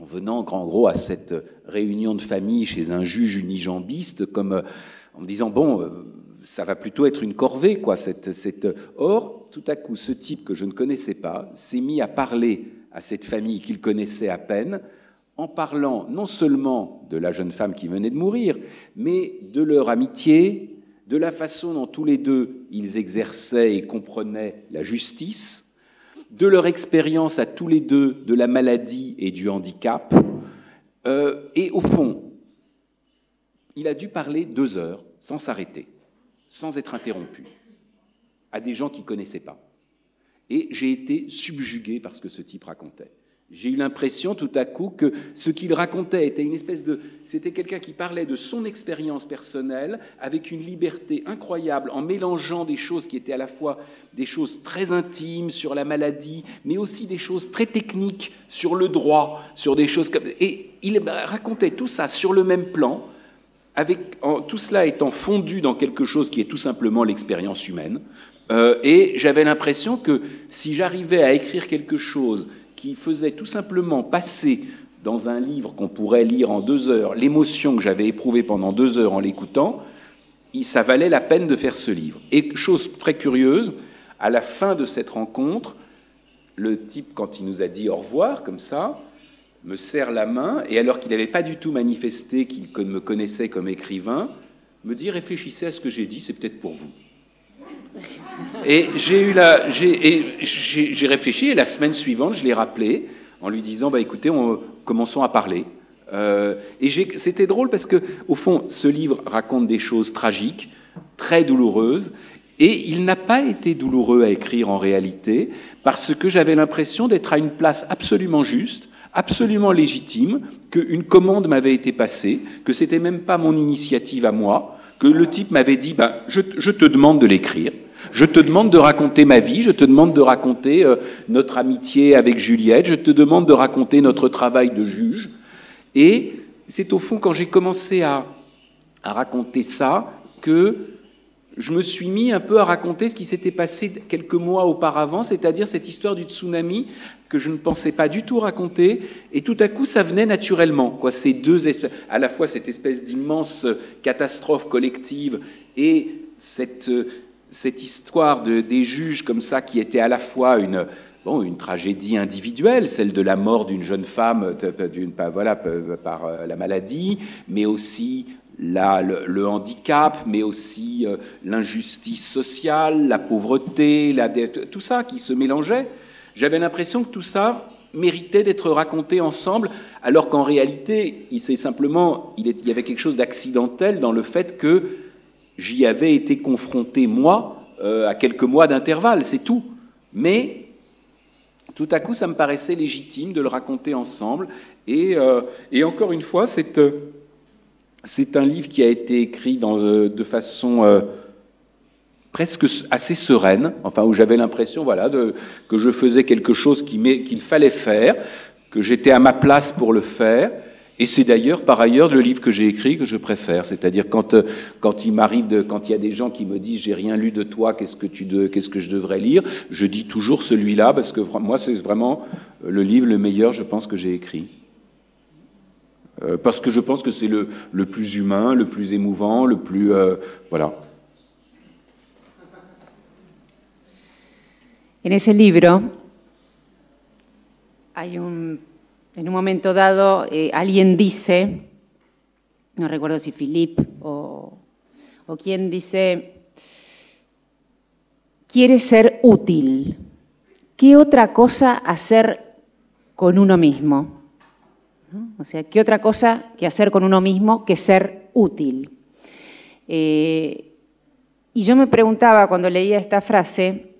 en venant, en gros, à cette réunion de famille chez un juge unijambiste, comme en me disant bon. Ça va plutôt être une corvée, quoi. Or, tout à coup, ce type que je ne connaissais pas s'est mis à parler à cette famille qu'il connaissait à peine, en parlant non seulement de la jeune femme qui venait de mourir, mais de leur amitié, de la façon dont tous les deux ils exerçaient et comprenaient la justice, de leur expérience à tous les deux de la maladie et du handicap. Et au fond, il a dû parler 2 heures sans s'arrêter, sans être interrompu, à des gens qui ne connaissaient pas. Et j'ai été subjugué par ce que ce type racontait. J'ai eu l'impression tout à coup que ce qu'il racontait était une espèce de... C'était quelqu'un qui parlait de son expérience personnelle avec une liberté incroyable, en mélangeant des choses qui étaient à la fois des choses très intimes sur la maladie, mais aussi des choses très techniques sur le droit, sur des choses comme... Et il racontait tout ça sur le même plan, tout cela étant fondu dans quelque chose qui est tout simplement l'expérience humaine. Et j'avais l'impression que si j'arrivais à écrire quelque chose qui faisait tout simplement passer dans un livre qu'on pourrait lire en 2 heures, l'émotion que j'avais éprouvée pendant 2 heures en l'écoutant, ça valait la peine de faire ce livre. Et chose très curieuse, à la fin de cette rencontre, le type, quand il nous a dit au revoir, comme ça, me serre la main, et alors qu'il n'avait pas du tout manifesté qu'il me connaissait comme écrivain, me dit « Réfléchissez à ce que j'ai dit, c'est peut-être pour vous. » Et j'ai réfléchi, et la semaine suivante, je l'ai rappelé, en lui disant bah, « Écoutez, commençons à parler. » Et c'était drôle parce que, au fond, ce livre raconte des choses tragiques, très douloureuses, Et il n'a pas été douloureux à écrire en réalité, parce que j'avais l'impression d'être à une place absolument juste, absolument légitime, qu'une commande m'avait été passée, que c'était même pas mon initiative à moi, que le type m'avait dit ben, « je te demande de l'écrire ». Je te demande de raconter ma vie, je te demande de raconter notre amitié avec Juliette, je te demande de raconter notre travail de juge. Et c'est au fond quand j'ai commencé à raconter ça que je me suis mis un peu à raconter ce qui s'était passé quelques mois auparavant, c'est-à-dire cette histoire du tsunami que je ne pensais pas du tout raconter, et tout à coup ça venait naturellement, quoi, ces deux espèces, à la fois cette espèce d'immense catastrophe collective et cette histoire des juges comme ça qui était à la fois une tragédie individuelle, celle de la mort d'une jeune femme par la maladie, mais aussi le handicap, mais aussi l'injustice sociale, la pauvreté, tout ça qui se mélangeait. J'avais l'impression que tout ça méritait d'être raconté ensemble, alors qu'en réalité, il y avait quelque chose d'accidentel dans le fait que j'y avais été confronté, moi, à quelques mois d'intervalle, c'est tout. Mais, tout à coup, ça me paraissait légitime de le raconter ensemble. Et encore une fois, c'est un livre qui a été écrit de façon presque assez sereine, enfin, où j'avais l'impression que je faisais quelque chose qu'il fallait faire, que j'étais à ma place pour le faire. Et c'est d'ailleurs, par ailleurs, le livre que j'ai écrit que je préfère. C'est-à-dire quand il y a des gens qui me disent « j'ai rien lu de toi, qu'est-ce que je devrais lire ?», je dis toujours celui-là, parce que moi, c'est vraiment le livre le meilleur, je pense, que j'ai écrit. Parce que je pense que c'est le plus humain, le plus émouvant, le plus... voilà. En ese libro, hay un... En un momento dado, alguien dice, no recuerdo si Philip o quién dice, quiere ser útil. ¿Qué otra cosa hacer con uno mismo? ¿No? O sea, ¿qué otra cosa que hacer con uno mismo que ser útil? Y yo me preguntaba cuando leía esta frase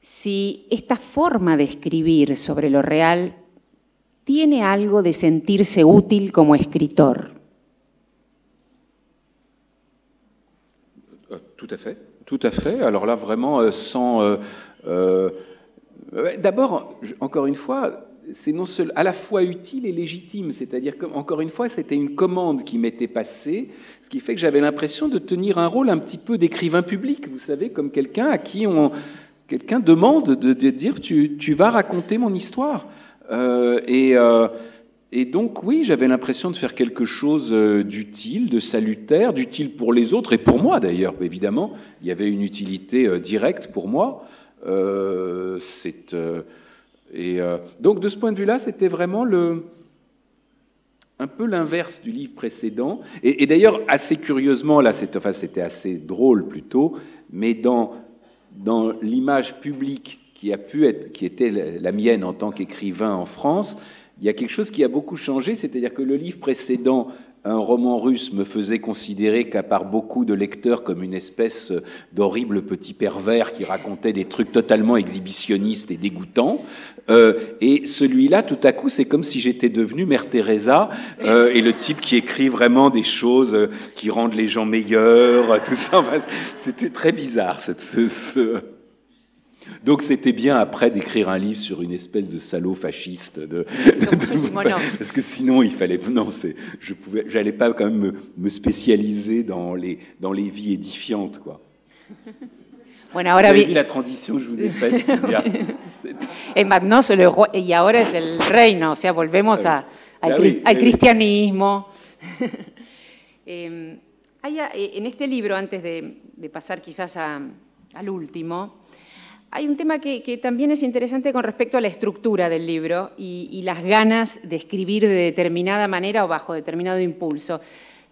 si esta forma de escribir sobre lo real tiene algo de sentirse útil como escritor. Tout à fait, tout à fait. Alors là, vraiment, sans... D'abord, encore une fois, c'est non seulement à la fois utile et légitime, c'est-à-dire qu'encore une fois, c'était une commande qui m'était passée, ce qui fait que j'avais l'impression de tenir un rôle un petit peu d'écrivain public, vous savez, comme quelqu'un à qui quelqu'un demande de dire « tu vas raconter mon histoire ». Et donc oui, j'avais l'impression de faire quelque chose d'utile, de salutaire, d'utile pour les autres et pour moi d'ailleurs, évidemment. Il y avait une utilité directe pour moi. Donc de ce point de vue-là, c'était vraiment un peu l'inverse du livre précédent. Et d'ailleurs, assez curieusement, là, c'était assez drôle plutôt, mais dans l'image publique qui était la mienne en tant qu'écrivain en France, il y a quelque chose qui a beaucoup changé, c'est-à-dire que le livre précédent, un roman russe, me faisait considérer par beaucoup de lecteurs comme une espèce d'horrible petit pervers qui racontait des trucs totalement exhibitionnistes et dégoûtants. Et celui-là, tout à coup, c'est comme si j'étais devenu Mère Teresa et le type qui écrit vraiment des choses qui rendent les gens meilleurs, tout ça. C'était très bizarre, Donc c'était bien après d'écrire un livre sur une espèce de salaud fasciste, parce que sinon il fallait j'allais pas quand même me spécialiser dans les vies édifiantes, quoi. Bueno, ahora vi la transition, je vous ai faite, Sylvia. Et maintenant c'est le roi, et ahora es el reino, o sea, volvemos al cristianismo. En este libro, antes de pasar quizás al último, hay un tema que también es interesante con respecto a la estructura del libro y las ganas de escribir de determinada manera o bajo determinado impulso.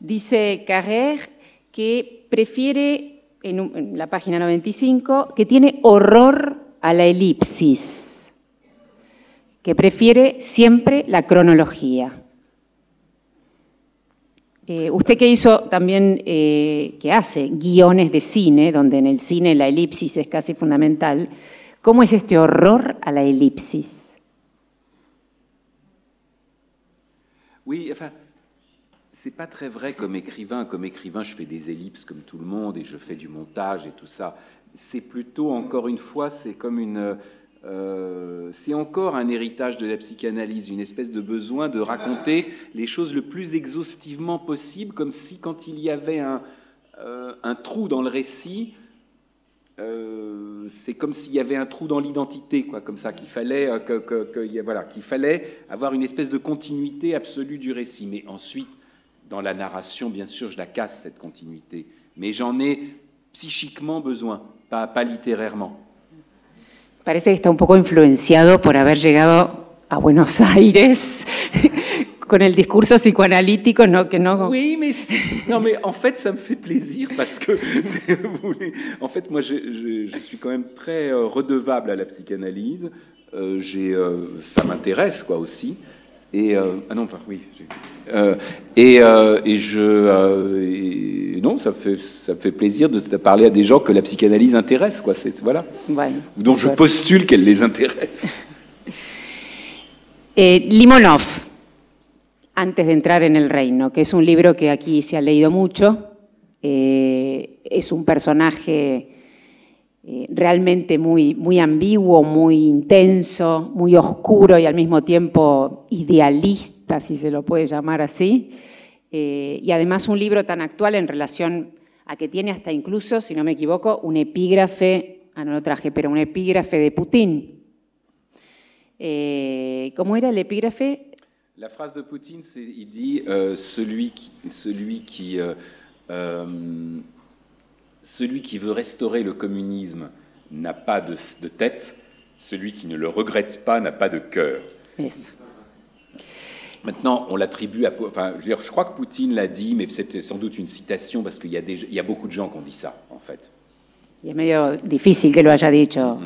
Dice Carrère que prefiere, en la página 95, que tiene horror a la elipsis, que prefiere siempre la cronología. Usted que hizo también, que hace guiones de cine, donde en el cine la elipsis es casi fundamental, ¿cómo es este horror a la elipsis? Oui, enfin, c'est pas très vrai comme écrivain. Comme écrivain, je fais des ellipses comme tout le monde et je fais du montage et tout ça. C'est plutôt, encore une fois, c'est comme une... c'est encore un héritage de la psychanalyse, une espèce de besoin de raconter les choses le plus exhaustivement possible, comme si quand il y avait un trou dans le récit, c'est comme s'il y avait un trou dans l'identité, quoi, comme ça, qu'il fallait, voilà, qu'il fallait avoir une espèce de continuité absolue du récit. Mais ensuite, dans la narration, bien sûr, je la casse, cette continuité, mais j'en ai psychiquement besoin, pas littérairement. Parece que está un poco influenciado por haber llegado a Buenos Aires con el discurso psicoanalítico, ¿no? Que no... Oui, mais non, mais en fait, ça me fait plaisir parce que, en fait, moi, je suis quand même très redevable à la psychanalyse. Ça m'intéresse, quoi, aussi. Et ah non, oui. Et je et non, ça me fait plaisir de parler à des gens que la psychanalyse intéresse, quoi. Voilà. Bueno, donc je postule qu'elle les intéresse. Limonov, antes de entrar en El Reino, que es un libro que aquí se ha leído mucho, es un personaje realmente muy ambiguo, muy intenso, muy oscuro y al mismo tiempo idealista, si se lo puede llamar así, y además un libro tan actual en relación a que tiene hasta incluso, si no me equivoco, un epígrafe, no lo traje, pero un epígrafe de Putin. ¿Cómo era el epígrafe? La frase de Putin, il dit, celui qui veut restaurer le communisme n'a pas de tête, celui qui ne le regrette pas n'a pas de cœur. Yes. Maintenant, on l'attribue à... Enfin, je crois que Poutine l'a dit, mais c'était sans doute une citation, parce qu'il y a beaucoup de gens qui ont dit ça, en fait. Y es medio difícil que lo haya dicho.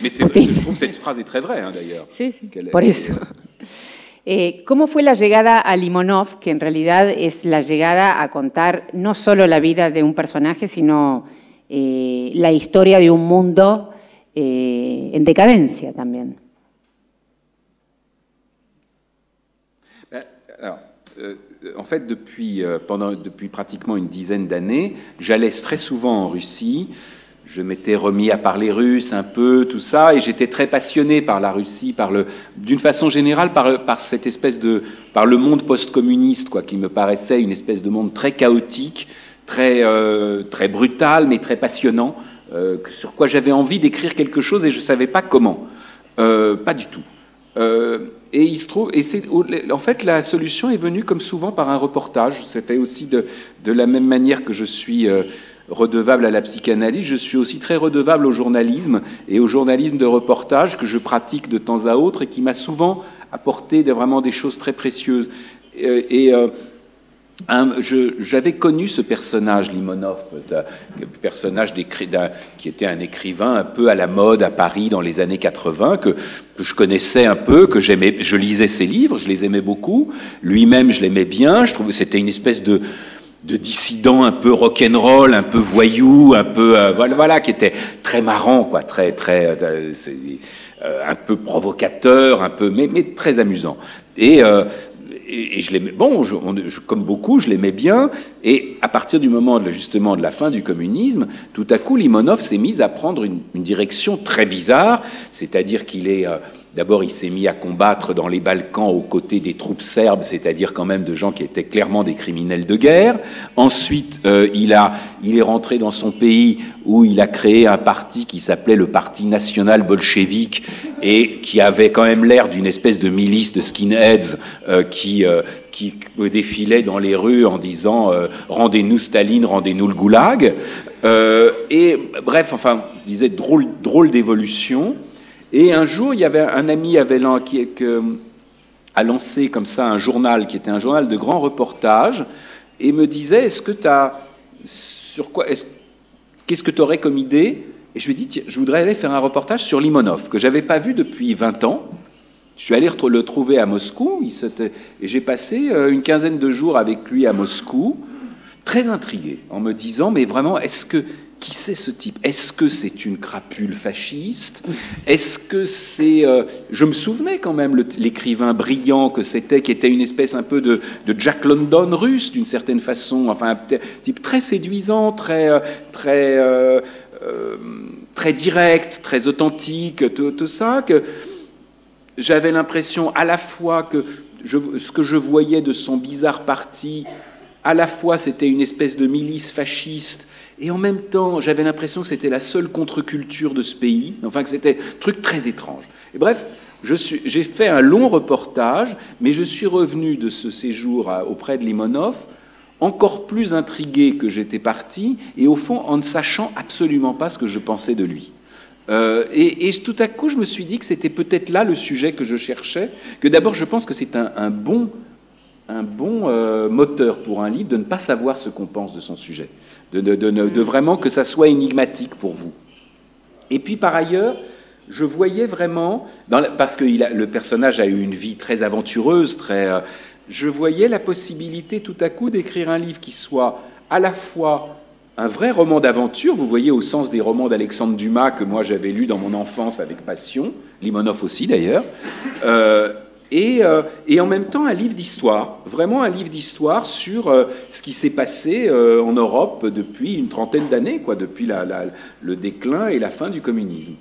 Mais je trouve que cette phrase est très vraie, hein, d'ailleurs. Sí, sí. Por eso. ¿Cómo fue la llegada a Limonov, que en realidad es la llegada a contar no solo la vida de un personaje, sino la historia de un mundo en decadencia también? Alors, en fait, depuis pratiquement une dizaine d'années, j'allais très souvent en Russie. Je m'étais remis à parler russe un peu, tout ça, et j'étais très passionné par la Russie, d'une façon générale, par le monde post-communiste, quoi, qui me paraissait une espèce de monde très chaotique, très brutal, mais très passionnant, sur quoi j'avais envie d'écrire quelque chose et je ne savais pas comment, pas du tout. Et il se trouve, en fait, la solution est venue comme souvent par un reportage. C'était aussi de la même manière que je suis redevable à la psychanalyse, je suis aussi très redevable au journalisme et au journalisme de reportage que je pratique de temps à autre et qui m'a souvent apporté vraiment des choses très précieuses. J'avais connu ce personnage, Limonov, personnage qui était un écrivain un peu à la mode à Paris dans les années 80, que je connaissais un peu, que j'aimais, je lisais ses livres, je les aimais beaucoup. Lui-même, je l'aimais bien. Je trouvais que c'était une espèce de dissident un peu rock'n'roll, un peu voyou, un peu voilà, qui était très marrant, quoi, un peu provocateur, un peu mais très amusant. Et je l'aimais, bon, comme beaucoup, je l'aimais bien. Et à partir du moment, justement, de la fin du communisme, tout à coup, Limonov s'est mis à prendre une direction très bizarre. C'est-à-dire qu'il est... D'abord, il s'est mis à combattre dans les Balkans aux côtés des troupes serbes, c'est-à-dire quand même de gens qui étaient clairement des criminels de guerre. Ensuite, il est rentré dans son pays où il a créé un parti qui s'appelait le Parti National Bolchevique et qui avait quand même l'air d'une espèce de milice de skinheads qui défilait dans les rues en disant « Rendez-nous Staline, rendez-nous le goulag ». Et bref, enfin, je disais drôle d'évolution. Et un jour, il y avait un ami qui a lancé comme ça un journal, qui était un journal de grand reportage, et me disait « Est-ce que tu as... Qu'est-ce que tu aurais comme idée ?» Et je lui ai dit « Tiens, je voudrais aller faire un reportage sur Limonov, que je n'avais pas vu depuis 20 ans. Je suis allé le trouver à Moscou, et j'ai passé une quinzaine de jours avec lui à Moscou, très intrigué, en me disant, mais vraiment, est-ce que... Qui c'est ce type? Est-ce que c'est une crapule fasciste? Est-ce que c'est... Je me souvenais quand même l'écrivain brillant que c'était, qui était une espèce un peu de Jack London russe, d'une certaine façon, enfin, un type très séduisant, très direct, très authentique, tout ça, que j'avais l'impression à la fois que ce que je voyais de son bizarre parti, à la fois c'était une espèce de milice fasciste, et en même temps, j'avais l'impression que c'était la seule contre-culture de ce pays, enfin que c'était un truc très étrange. Et bref, j'ai fait un long reportage, mais je suis revenu de ce séjour auprès de Limonov, encore plus intrigué que j'étais parti, et au fond, en ne sachant absolument pas ce que je pensais de lui. Et tout à coup, je me suis dit que c'était peut-être là le sujet que je cherchais, que d'abord, je pense que c'est un bon moteur pour un livre de ne pas savoir ce qu'on pense de son sujet, de vraiment que ça soit énigmatique pour vous. Et puis par ailleurs, je voyais vraiment, parce que le personnage a eu une vie très aventureuse, je voyais la possibilité tout à coup d'écrire un livre qui soit à la fois un vrai roman d'aventure, vous voyez au sens des romans d'Alexandre Dumas que moi j'avais lu dans mon enfance avec passion, Limonov aussi d'ailleurs, et en même temps un livre d'histoire, vraiment un livre d'histoire sur ce qui s'est passé en Europe depuis une trentaine d'années, quoi, depuis le déclin et la fin du communisme.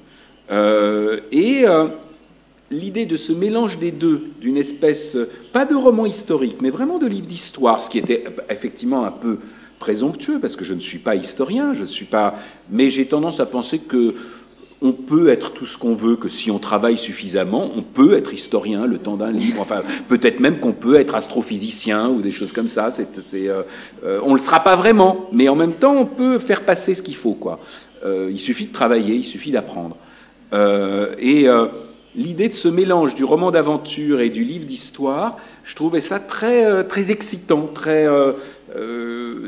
L'idée de ce mélange des deux, d'une espèce, pas de roman historique, mais vraiment de livre d'histoire, ce qui était effectivement un peu présomptueux, parce que je ne suis pas historien, mais j'ai tendance à penser que on peut être tout ce qu'on veut, que si on travaille suffisamment, on peut être historien le temps d'un livre, enfin, peut-être même qu'on peut être astrophysicien ou des choses comme ça, on ne le sera pas vraiment, mais en même temps, on peut faire passer ce qu'il faut, quoi. Il suffit de travailler, il suffit d'apprendre. L'idée de ce mélange du roman d'aventure et du livre d'histoire, je trouvais ça très excitant, très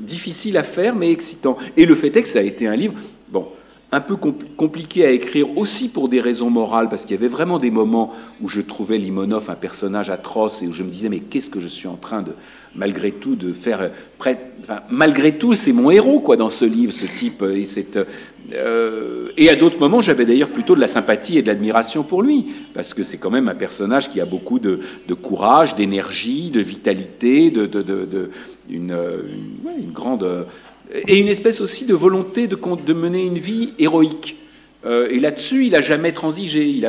difficile à faire, mais excitant. Et le fait est que ça a été un livre... Bon, un peu compliqué à écrire aussi pour des raisons morales, parce qu'il y avait vraiment des moments où je trouvais Limonov un personnage atroce et où je me disais, mais qu'est-ce que je suis en train de, malgré tout, de faire... Enfin, malgré tout, c'est mon héros, quoi, dans ce livre, ce type. Et à d'autres moments, j'avais d'ailleurs plutôt de la sympathie et de l'admiration pour lui, parce que c'est quand même un personnage qui a beaucoup de courage, d'énergie, de vitalité, une grande... Et une espèce aussi de volonté de mener une vie héroïque. Et là-dessus, il n'a jamais transigé.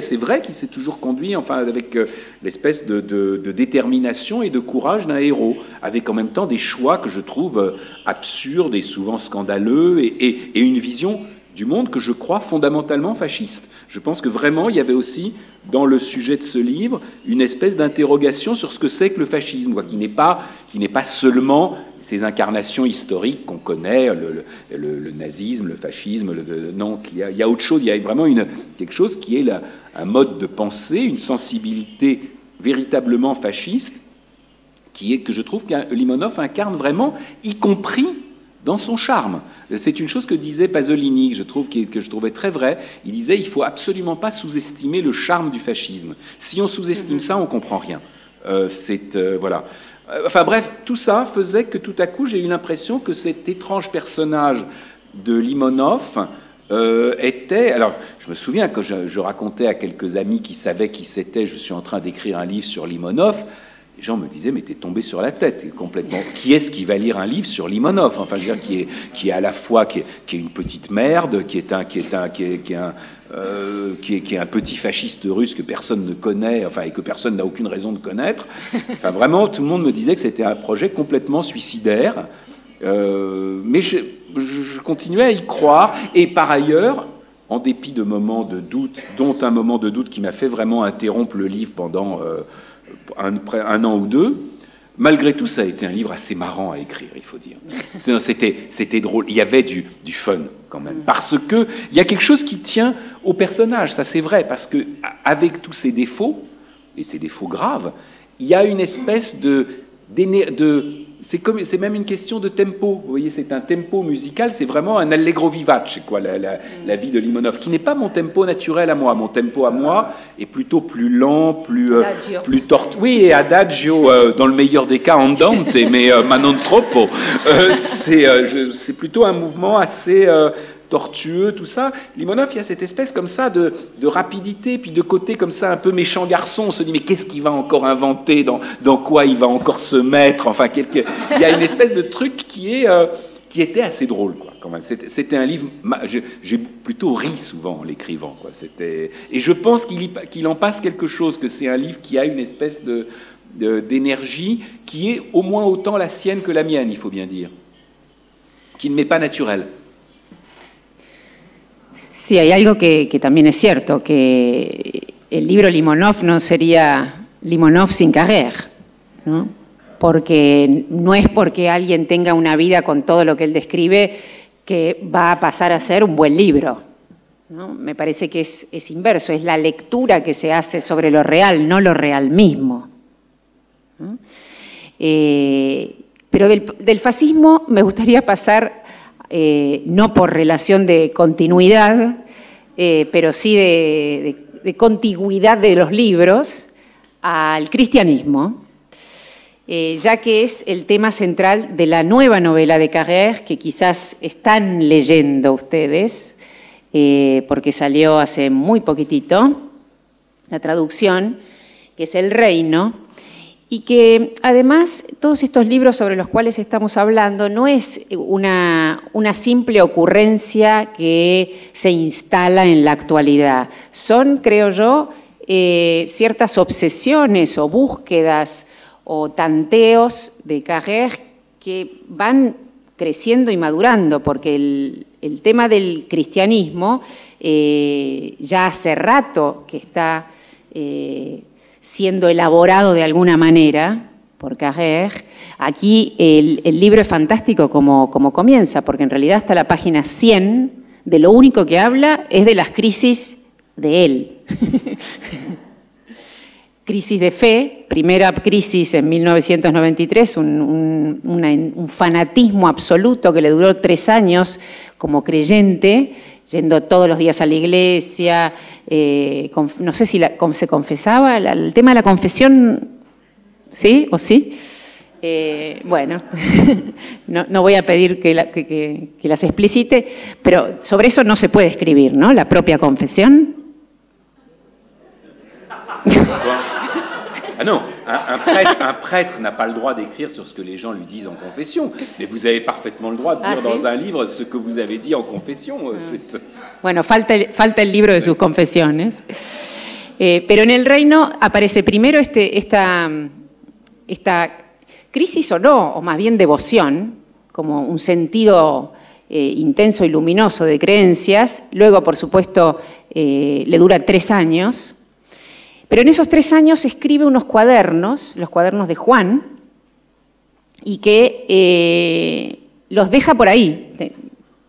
C'est vrai qu'il s'est toujours conduit, enfin, avec l'espèce de détermination et de courage d'un héros, avec en même temps des choix que je trouve absurdes et souvent scandaleux, et une vision du monde que je crois fondamentalement fasciste. Je pense que vraiment, il y avait aussi, dans le sujet de ce livre, une espèce d'interrogation sur ce que c'est que le fascisme, quoi, qui n'est pas seulement ces incarnations historiques qu'on connaît, le nazisme, le fascisme, non, il y a autre chose, il y a vraiment quelque chose qui est un mode de pensée, une sensibilité véritablement fasciste, que je trouve que Limonov incarne vraiment, y compris dans son charme. C'est une chose que disait Pasolini, que je trouvais très vrai. Il disait, il faut absolument pas sous-estimer le charme du fascisme. Si on sous-estime ça, on comprend rien. Voilà. Enfin bref, tout ça faisait que tout à coup, j'ai eu l'impression que cet étrange personnage de Limonov était... Alors, je me souviens quand je racontais à quelques amis qui savaient qui c'était, je suis en train d'écrire un livre sur Limonov. Les gens me disaient, mais t'es tombé sur la tête complètement. Qui est-ce qui va lire un livre sur Limonov? Enfin, je veux dire, qui est à la fois qui est une petite merde, qui est un petit fasciste russe que personne ne connaît, enfin, et que personne n'a aucune raison de connaître. Enfin, vraiment, tout le monde me disait que c'était un projet complètement suicidaire. Mais je continuais à y croire. Et par ailleurs, en dépit de moments de doute, dont un moment de doute qui m'a fait vraiment interrompre le livre pendant... un an ou deux, malgré tout, ça a été un livre assez marrant à écrire, il faut dire. C'était drôle. Il y avait du fun, quand même. Parce qu'il y a quelque chose qui tient au personnage, ça c'est vrai, parce qu'avec tous ses défauts, et ses défauts graves, il y a une espèce de c'est même une question de tempo. Vous voyez, c'est un tempo musical, c'est vraiment un allegro vivace, quoi, la vie de Limonov, qui n'est pas mon tempo naturel à moi. Mon tempo à moi est plutôt plus lent, plus tortueux. Oui, adagio, dans le meilleur des cas, andante, mais non troppo. C'est plutôt un mouvement assez... tortueux, tout ça. Limonov, il y a cette espèce comme ça de rapidité, puis de côté comme ça un peu méchant garçon. On se dit, mais qu'est-ce qu'il va encore inventer, dans quoi il va encore se mettre, enfin, il y a une espèce de truc qui était assez drôle, quoi, quand même. C'était un livre... J'ai plutôt ri souvent en l'écrivant, quoi. Et je pense qu'il en passe quelque chose, que c'est un livre qui a une espèce d'énergie qui est au moins autant la sienne que la mienne, il faut bien dire, qui ne m'est pas naturelle. Sí, hay algo que también es cierto, que el libro Limonov no sería Limonov sin Carrère, ¿no? Porque no es porque alguien tenga una vida con todo lo que él describe que va a pasar a ser un buen libro, ¿no? Me parece que es inverso, es la lectura que se hace sobre lo real, no lo real mismo, ¿no? Pero del fascismo me gustaría pasar... no por relación de continuidad, pero sí de contigüidad de los libros, al cristianismo, ya que es el tema central de la nueva novela de Carrère, que quizás están leyendo ustedes, porque salió hace muy poquitito la traducción, que es El Reino. Y que, además, todos estos libros sobre los cuales estamos hablando no es una simple ocurrencia que se instala en la actualidad. Son, creo yo, ciertas obsesiones o búsquedas o tanteos de Carrère que van creciendo y madurando, porque el tema del cristianismo ya hace rato que está... siendo elaborado de alguna manera por Carrère. Aquí el libro es fantástico como comienza, porque en realidad hasta la página 100 de lo único que habla es de las crisis de él. Crisis de fe, primera crisis en 1993, un fanatismo absoluto que le duró 3 años como creyente, yendo todos los días a la iglesia, no sé si se confesaba, el tema de la confesión, ¿sí o sí? Bueno, no voy a pedir que las explicite, pero sobre eso no se puede escribir, ¿no? La propia confesión. Ah non, un prêtre n'a pas le droit d'écrire sur ce que les gens lui disent en confession, mais vous avez parfaitement le droit de dire dans un livre ce que vous avez dit en confession. Bueno, falta el libro de sus confesiones. Pero en El Reino aparece primero esta crisis, o no, o más bien devoción, como un sentido intenso y luminoso de creencias. Luego, por supuesto, le dura 3 años. Pero en esos 3 años escribe unos cuadernos, los cuadernos de Juan, y que los deja por ahí,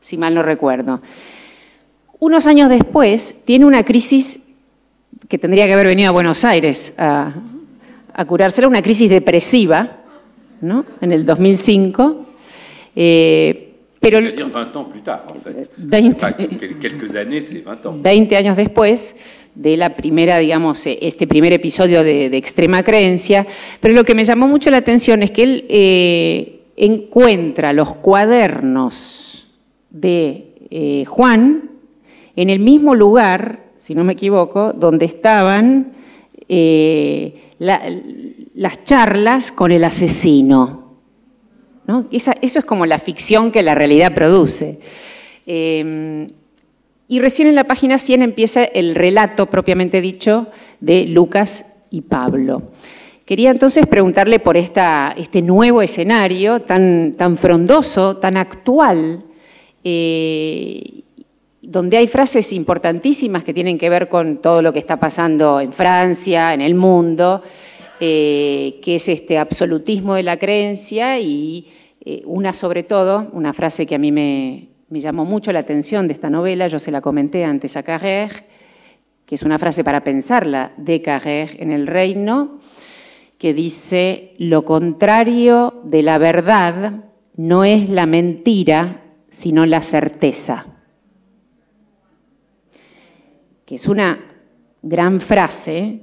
si mal no recuerdo. Unos años después tiene una crisis que tendría que haber venido a Buenos Aires a curársela, una crisis depresiva, ¿no? En el 2005. C'est-à-dire 20 ans plus tard, en fait. Pas quelques années, c'est 20 ans. 20 años después de la primera, digamos, este primer episodio de extrema creencia. Pero lo que me llamó mucho la atención es que él encuentra los cuadernos de Juan en el mismo lugar, si no me equivoco, donde estaban las charlas con el asesino, ¿no? Eso es como la ficción que la realidad produce. Y recién en la página 100 empieza el relato, propiamente dicho, de Lucas y Pablo. Quería entonces preguntarle por este nuevo escenario tan frondoso, tan actual, donde hay frases importantísimas que tienen que ver con todo lo que está pasando en Francia, en el mundo, que es este absolutismo de la creencia y sobre todo, una frase que a mí me llamó mucho la atención de esta novela, yo se la comenté antes a Carrère, que es una frase para pensarla de Carrère en El Reino, que dice: lo contrario de la verdad no es la mentira, sino la certeza. Que es una gran frase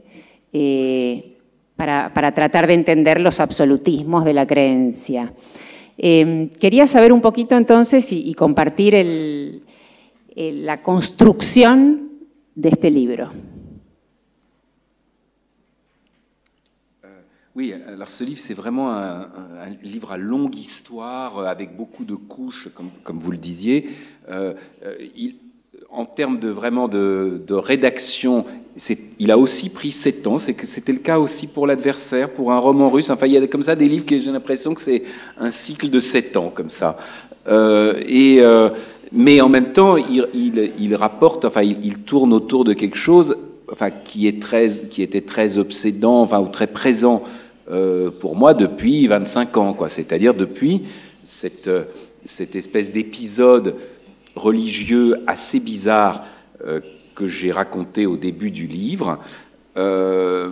para tratar de entender los absolutismos de la creencia. Quería saber un poquito entonces y compartir la construcción de este libro. Oui, alors ce livre, c'est vraiment un livre à longue histoire, avec beaucoup de couches, comme vous le disiez. En termes de vraiment de rédaction, il a aussi pris 7 ans, c'était le cas aussi pour l'adversaire, pour un roman russe. Enfin, il y a comme ça des livres que j'ai l'impression que c'est un cycle de 7 ans, comme ça. Mais en même temps, il rapporte, enfin, il tourne autour de quelque chose, enfin, qui était très obsédant, enfin, ou très présent pour moi depuis 25 ans, quoi. C'est-à-dire depuis cette espèce d'épisode religieux assez bizarre que j'ai raconté au début du livre, que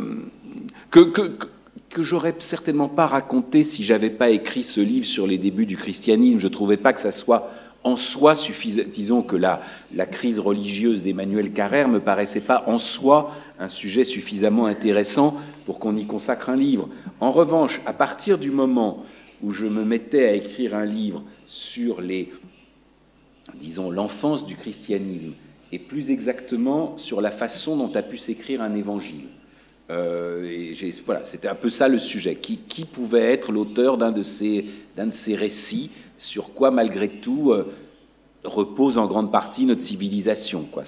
j'aurais certainement pas raconté si j'avais pas écrit ce livre sur les débuts du christianisme. Je trouvais pas que ça soit en soi suffisant, disons que la crise religieuse d'Emmanuel Carrère me paraissait pas en soi un sujet suffisamment intéressant pour qu'on y consacre un livre. En revanche, à partir du moment où je me mettais à écrire un livre sur disons l'enfance du christianisme, et plus exactement sur la façon dont a pu s'écrire un évangile. Voilà, c'était un peu ça le sujet. Qui pouvait être l'auteur d'un de ces récits sur quoi, malgré tout, repose en grande partie notre civilisation, quoi.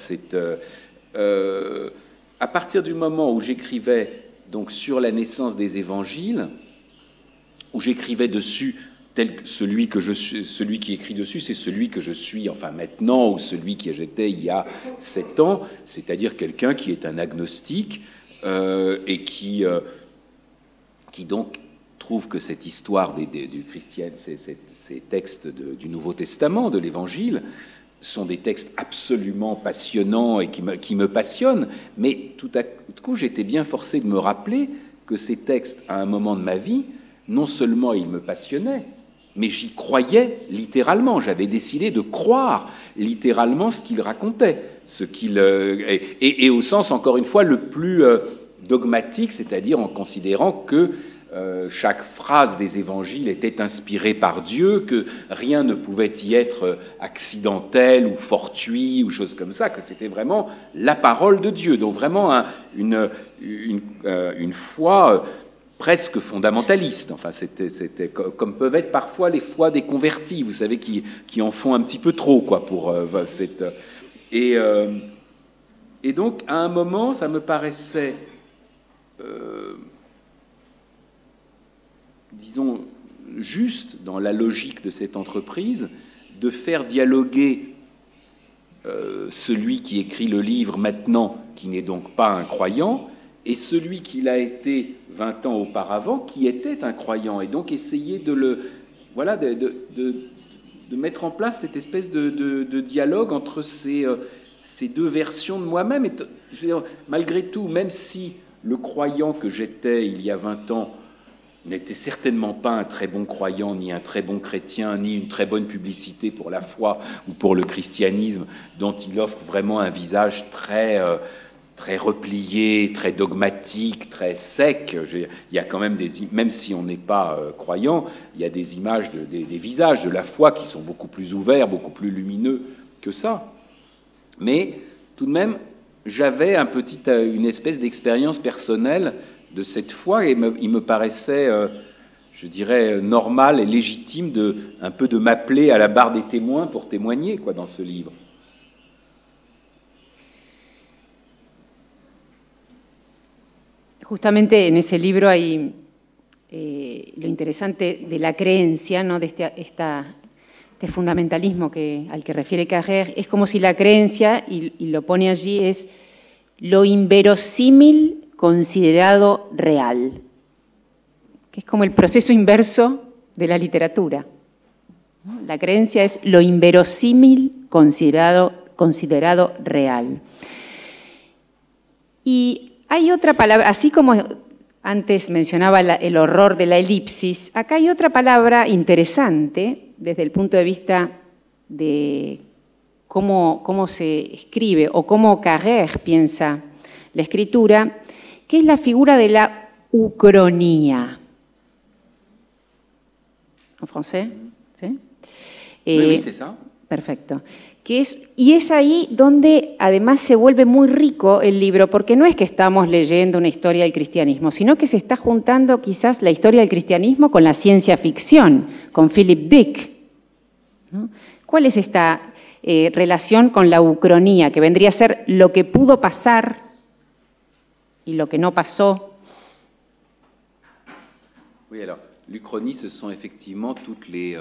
À partir du moment où j'écrivais donc sur la naissance des évangiles, où j'écrivais dessus... tel que celui qui écrit dessus, c'est celui que je suis, enfin maintenant, ou celui qui j'étais il y a 7 ans, c'est-à-dire quelqu'un qui est un agnostique et qui donc trouve que cette histoire du christianisme, ces textes du Nouveau Testament, de l'Évangile, sont des textes absolument passionnants et qui me passionnent, mais tout à coup, j'étais bien forcé de me rappeler que ces textes, à un moment de ma vie, non seulement ils me passionnaient, mais j'y croyais littéralement. J'avais décidé de croire littéralement ce qu'il racontait, et au sens, encore une fois, le plus dogmatique, c'est-à-dire en considérant que chaque phrase des évangiles était inspirée par Dieu, que rien ne pouvait y être accidentel ou fortuit ou choses comme ça, que c'était vraiment la parole de Dieu. Donc vraiment une foi presque fondamentaliste, enfin, c'était comme peuvent être parfois les foi des convertis, vous savez, qui en font un petit peu trop, quoi, pour cette... Et donc, à un moment, ça me paraissait, disons, juste dans la logique de cette entreprise, de faire dialoguer celui qui écrit le livre maintenant, qui n'est donc pas un croyant, et celui qui l'a été 20 ans auparavant, qui était un croyant, et donc essayer de mettre en place cette espèce de dialogue entre ces deux versions de moi-même. Et je veux dire, malgré tout, même si le croyant que j'étais il y a 20 ans n'était certainement pas un très bon croyant, ni un très bon chrétien, ni une très bonne publicité pour la foi ou pour le christianisme, dont il offre vraiment un visage très replié, très dogmatique, très sec. Il y a quand même même si on n'est pas croyant, il y a des images des visages de la foi qui sont beaucoup plus ouverts, beaucoup plus lumineux que ça. Mais tout de même, j'avais une espèce d'expérience personnelle de cette foi, et il me paraissait, je dirais, normal et légitime un peu de m'appeler à la barre des témoins pour témoigner, quoi, dans ce livre. Justamente en ese libro hay lo interesante de la creencia, ¿no?, de este fundamentalismo al que refiere Carrère. Es como si la creencia, y lo pone allí, es lo inverosímil considerado real, que es como el proceso inverso de la literatura, ¿no? La creencia es lo inverosímil considerado real. Y hay otra palabra, así como Antes mencionaba el horror de la elipsis. Acá hay otra palabra interesante desde el punto de vista de cómo se escribe o cómo Carrère piensa la escritura, que es la figura de la ucronía. ¿En francés? ¿Sí? Oui, c'est ça. Perfecto. Y es ahí donde además se vuelve muy rico el libro, porque no es que estamos leyendo una historia del cristianismo, sino que se está juntando quizás la historia del cristianismo con la ciencia ficción, con Philip Dick. ¿Cuál es esta relación con la ucronía, que vendría a ser lo que pudo pasar y lo que no pasó? Oui, alors, l'uchronie, ce sont effectivement toutes les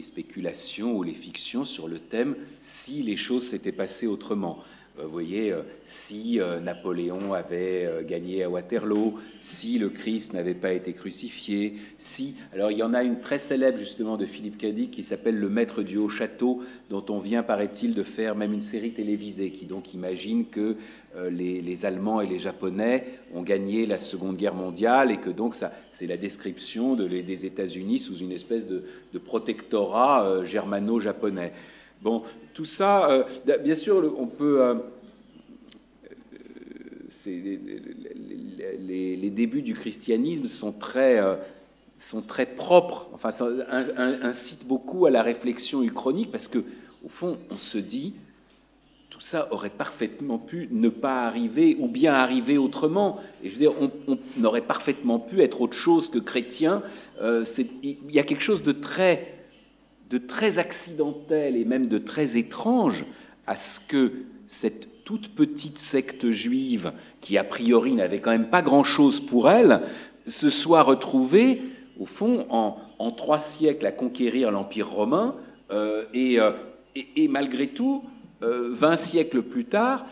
spéculations ou les fictions sur le thème « si les choses s'étaient passées autrement ». Vous voyez, si Napoléon avait gagné à Waterloo, si le Christ n'avait pas été crucifié, si... Alors, il y en a une très célèbre, justement, de Philippe Dick qui s'appelle « Le maître du haut château », dont on vient, paraît-il, de faire même une série télévisée, qui donc imagine que les Allemands et les Japonais ont gagné la Seconde Guerre mondiale et que donc ça, c'est la description des États-Unis sous une espèce de protectorat germano-japonais. Bon, tout ça, bien sûr, on peut... les débuts du christianisme sont très propres, enfin, ça incite beaucoup à la réflexion uchronique, parce que, au fond, on se dit, tout ça aurait parfaitement pu ne pas arriver, ou bien arriver autrement. Et je veux dire, on aurait parfaitement pu être autre chose que chrétien. Il y a quelque chose de très accidentel et même de très étrange à ce que cette toute petite secte juive, qui a priori n'avait quand même pas grand-chose pour elle, se soit retrouvée, au fond, en 3 siècles à conquérir l'Empire romain, et malgré tout, 20 siècles plus tard,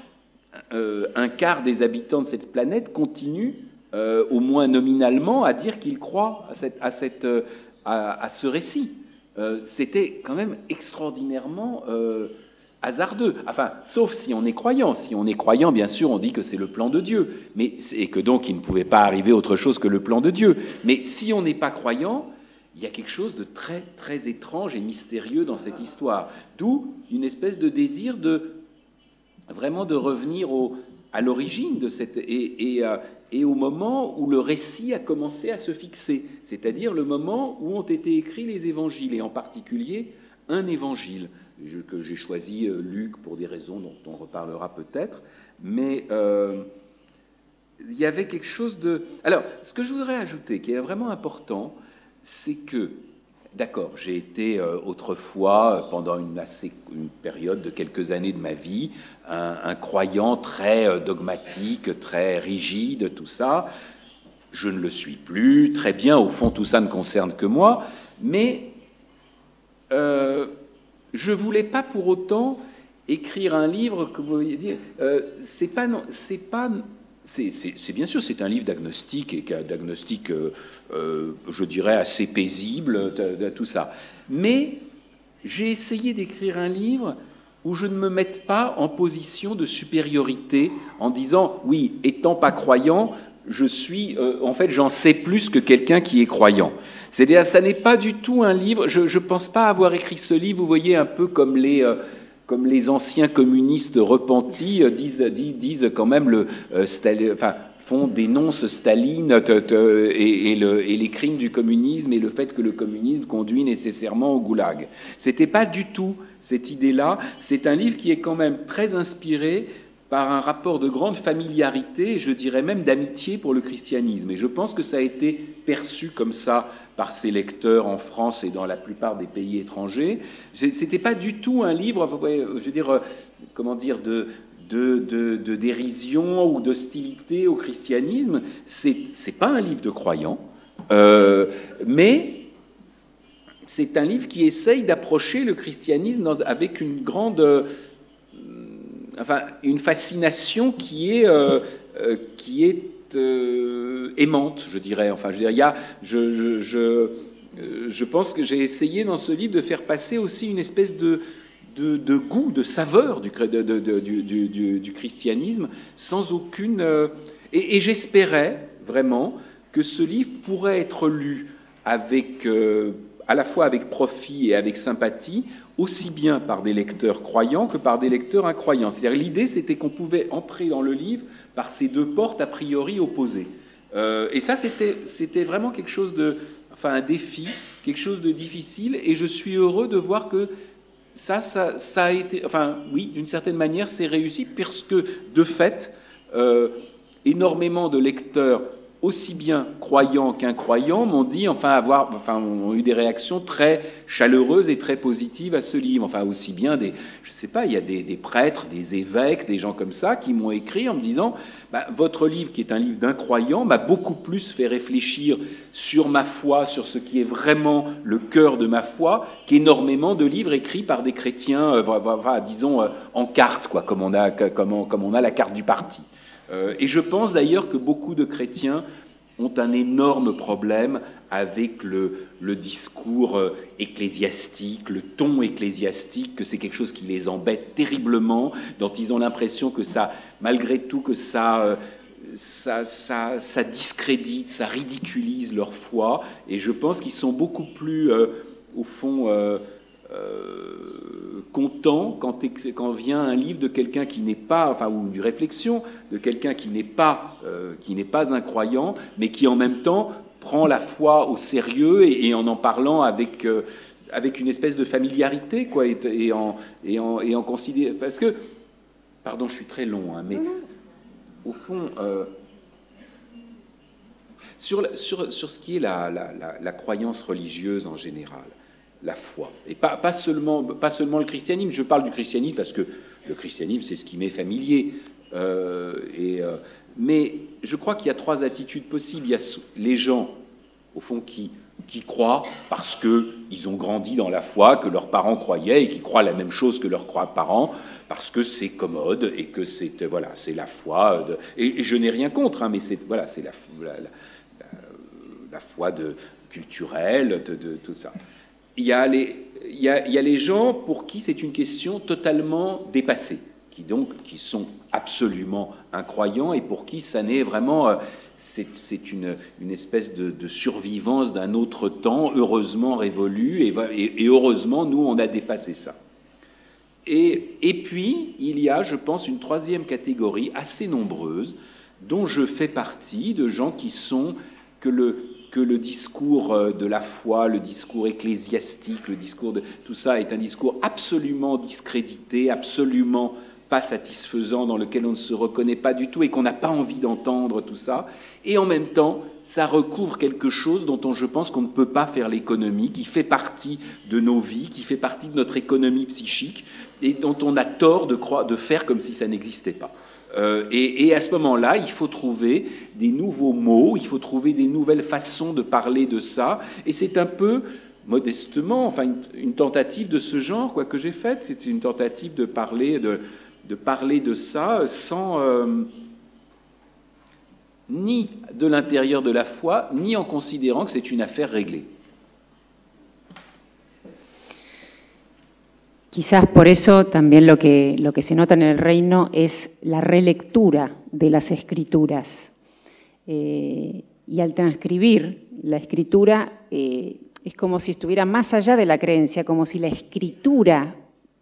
un quart des habitants de cette planète continue, au moins nominalement, à dire qu'ils croient à ce récit. C'était quand même extraordinairement hasardeux. Enfin, sauf si on est croyant. Si on est croyant, bien sûr, on dit que c'est le plan de Dieu, et que donc il ne pouvait pas arriver autre chose que le plan de Dieu. Mais si on n'est pas croyant, il y a quelque chose de très, très étrange et mystérieux dans cette histoire. D'où une espèce de désir vraiment de revenir à l'origine de cette... et au moment où le récit a commencé à se fixer, c'est-à-dire le moment où ont été écrits les évangiles, et en particulier un évangile, que j'ai choisi Luc pour des raisons dont on reparlera peut-être, mais il y avait quelque chose de... Alors, ce que je voudrais ajouter, qui est vraiment important, c'est que, d'accord, j'ai été autrefois, pendant une période de quelques années de ma vie, un croyant très dogmatique, très rigide, tout ça. Je ne le suis plus, très bien, au fond, tout ça ne concerne que moi, mais je voulais pas pour autant écrire un livre que vous voyez dire. C'est bien sûr, c'est un livre d'agnostic, et d'agnostic, je dirais, assez paisible, tout ça. Mais j'ai essayé d'écrire un livre où je ne me mette pas en position de supériorité en disant, oui, étant pas croyant, je suis, en fait, j'en sais plus que quelqu'un qui est croyant. C'est-à-dire, ça n'est pas du tout un livre, je ne pense pas avoir écrit ce livre, vous voyez, un peu comme les anciens communistes repentis disent quand même, dénoncent Staline et les crimes du communisme et le fait que le communisme conduit nécessairement au goulag. C'était pas du tout cette idée-là. C'est un livre qui est quand même très inspiré par un rapport de grande familiarité, je dirais même d'amitié pour le christianisme. Et je pense que ça a été perçu comme ça par ses lecteurs en France et dans la plupart des pays étrangers. C'était pas du tout un livre, je veux dire, comment dire, de dérision ou d'hostilité au christianisme. C'est pas un livre de croyants, mais c'est un livre qui essaye d'approcher le christianisme avec une grande... Enfin, une fascination qui est aimante, je dirais. Enfin, je veux dire, je pense que j'ai essayé dans ce livre de faire passer aussi une espèce de goût, de saveur du christianisme, sans aucune... Et j'espérais, vraiment que ce livre pourrait être lu avec, à la fois avec profit et avec sympathie, aussi bien par des lecteurs croyants que par des lecteurs incroyants. C'est-à-dire l'idée, c'était qu'on pouvait entrer dans le livre par ces deux portes a priori opposées. Et ça, c'était vraiment quelque chose de... Enfin, un défi, quelque chose de difficile. Et je suis heureux de voir que ça a été... Enfin, oui, d'une certaine manière, c'est réussi, parce que, de fait, énormément de lecteurs, aussi bien croyants qu'incroyants, m'ont dit, ont eu des réactions très chaleureuses et très positives à ce livre. Enfin, aussi bien des, je sais pas, il y a des prêtres, des évêques, des gens comme ça qui m'ont écrit en me disant, bah, votre livre, qui est un livre d'incroyants, m'a beaucoup plus fait réfléchir sur ma foi, sur ce qui est vraiment le cœur de ma foi, qu'énormément de livres écrits par des chrétiens, disons, en carte, quoi, comme on a la carte du parti. Et je pense d'ailleurs que beaucoup de chrétiens ont un énorme problème avec le discours ecclésiastique, le ton ecclésiastique, que c'est quelque chose qui les embête terriblement, dont ils ont l'impression que ça, malgré tout, que ça discrédite, ça ridiculise leur foi. Et je pense qu'ils sont beaucoup plus, au fond... content quand vient un livre de quelqu'un qui n'est pas, enfin, ou une réflexion de quelqu'un qui n'est pas incroyant, mais qui en même temps prend la foi au sérieux et en parlant avec une espèce de familiarité, quoi, et en considérant, parce que, pardon, je suis très long, hein, mais au fond, sur ce qui est la croyance religieuse en général. La foi, et pas seulement le christianisme. Je parle du christianisme parce que le christianisme, c'est ce qui m'est familier. Mais je crois qu'il y a trois attitudes possibles. Il y a les gens, au fond, qui croient parce qu'ils ont grandi dans la foi, que leurs parents croyaient, et qui croient la même chose que leurs parents, parce que c'est commode, et que c'est, voilà, c'est la foi. Et je n'ai rien contre, hein, mais c'est, voilà, c'est la foi culturelle, de tout ça. Il y a les gens pour qui c'est une question totalement dépassée, qui sont absolument incroyants et pour qui ça n'est vraiment... C'est une espèce de survivance d'un autre temps, heureusement révolu, et heureusement, nous, on a dépassé ça. Et puis, il y a, je pense, une troisième catégorie, assez nombreuse, dont je fais partie, de gens qui sont... que le discours de la foi, le discours ecclésiastique, le discours de tout ça est un discours absolument discrédité, absolument pas satisfaisant, dans lequel on ne se reconnaît pas du tout et qu'on n'a pas envie d'entendre tout ça. Et en même temps, ça recouvre quelque chose dont je pense qu'on ne peut pas faire l'économie, qui fait partie de nos vies, qui fait partie de notre économie psychique et dont on a tort de faire comme si ça n'existait pas. Et à ce moment-là, il faut trouver des nouveaux mots, il faut trouver des nouvelles façons de parler de ça. Et c'est un peu, modestement, enfin, une tentative de ce genre, quoi, que j'ai faite. C'est une tentative de parler de ça sans ni de l'intérieur de la foi, ni en considérant que c'est une affaire réglée. Quizás por eso también lo que se nota en El Reino es la relectura de las escrituras. Y al transcribir la escritura es como si estuviera más allá de la creencia, como si la escritura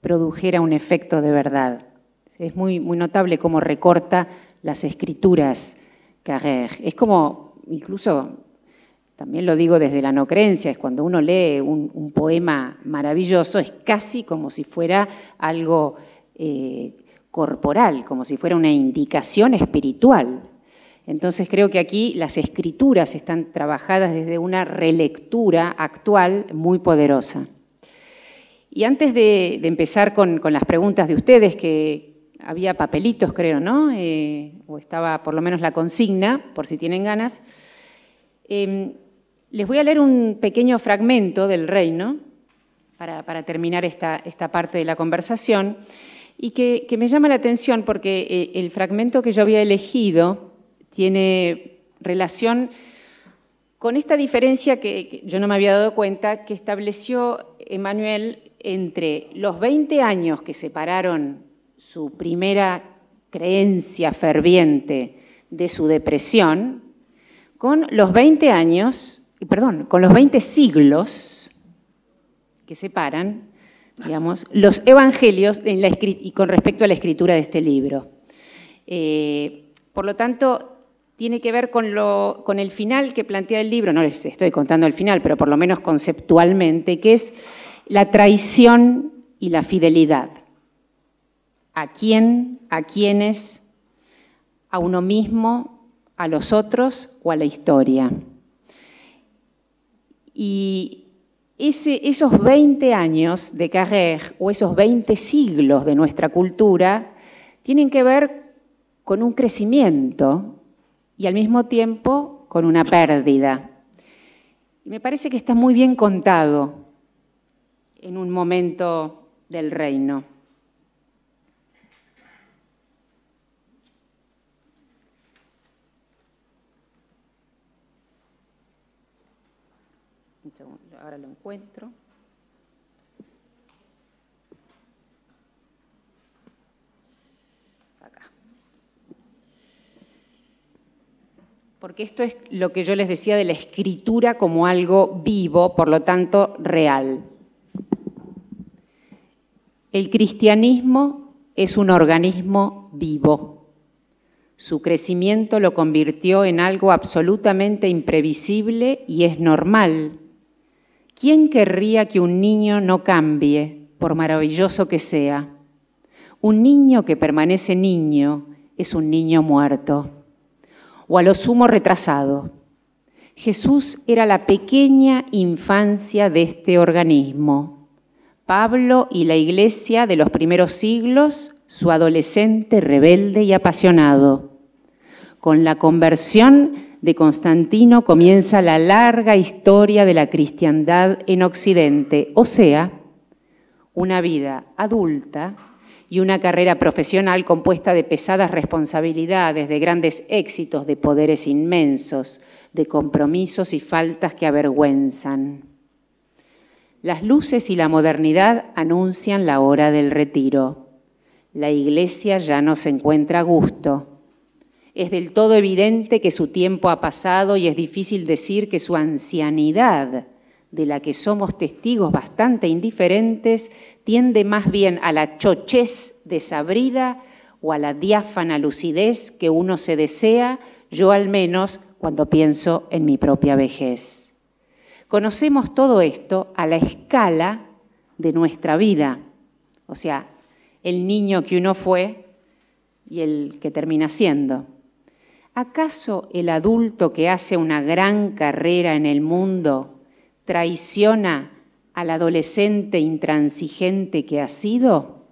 produjera un efecto de verdad. Es muy, muy notable cómo recorta las escrituras Carrère. Es como, incluso, también lo digo desde la no creencia, es cuando uno lee un poema maravilloso, es casi como si fuera algo corporal, como si fuera una indicación espiritual. Entonces creo que aquí las escrituras están trabajadas desde una relectura actual muy poderosa. Y antes de empezar con las preguntas de ustedes, que había papelitos, creo, ¿no? O estaba por lo menos la consigna, por si tienen ganas. Les voy a leer un pequeño fragmento del Reino para terminar esta parte de la conversación y que me llama la atención porque el fragmento que yo había elegido tiene relación con esta diferencia que yo no me había dado cuenta que estableció Emmanuel entre los 20 años que separaron su primera creencia ferviente de su depresión con los 20 años, perdón, con los 20 siglos que separan, digamos, los evangelios en la y con respecto a la escritura de este libro. Por lo tanto, tiene que ver con el final que plantea el libro, no les estoy contando el final, pero por lo menos conceptualmente, que es la traición y la fidelidad. ¿A quién? ¿A quiénes? ¿A uno mismo? ¿A los otros? ¿O a la historia? Y esos 20 años de Carrère, o esos 20 siglos de nuestra cultura, tienen que ver con un crecimiento y al mismo tiempo con una pérdida. Y me parece que está muy bien contado en un momento del reino. Un segundo, ahora lo encuentro. Porque esto es lo que yo les decía de la escritura como algo vivo, por lo tanto, real. El cristianismo es un organismo vivo. Su crecimiento lo convirtió en algo absolutamente imprevisible y es normal. ¿Quién querría que un niño no cambie, por maravilloso que sea? Un niño que permanece niño es un niño muerto, o a lo sumo retrasado. Jesús era la pequeña infancia de este organismo. Pablo y la iglesia de los primeros siglos, su adolescente rebelde y apasionado. Con la conversión de Constantino comienza la larga historia de la cristiandad en Occidente, o sea, una vida adulta y una carrera profesional compuesta de pesadas responsabilidades, de grandes éxitos, de poderes inmensos, de compromisos y faltas que avergüenzan. Las luces y la modernidad anuncian la hora del retiro. La iglesia ya no se encuentra a gusto. Es del todo evidente que su tiempo ha pasado y es difícil decir que su ancianidad, de la que somos testigos bastante indiferentes, tiende más bien a la chochez desabrida o a la diáfana lucidez que uno se desea, yo al menos cuando pienso en mi propia vejez. Conocemos todo esto a la escala de nuestra vida, o sea, el niño que uno fue y el que termina siendo. ¿Acaso el adulto que hace una gran carrera en el mundo traiciona al adolescente intransigente que ha sido?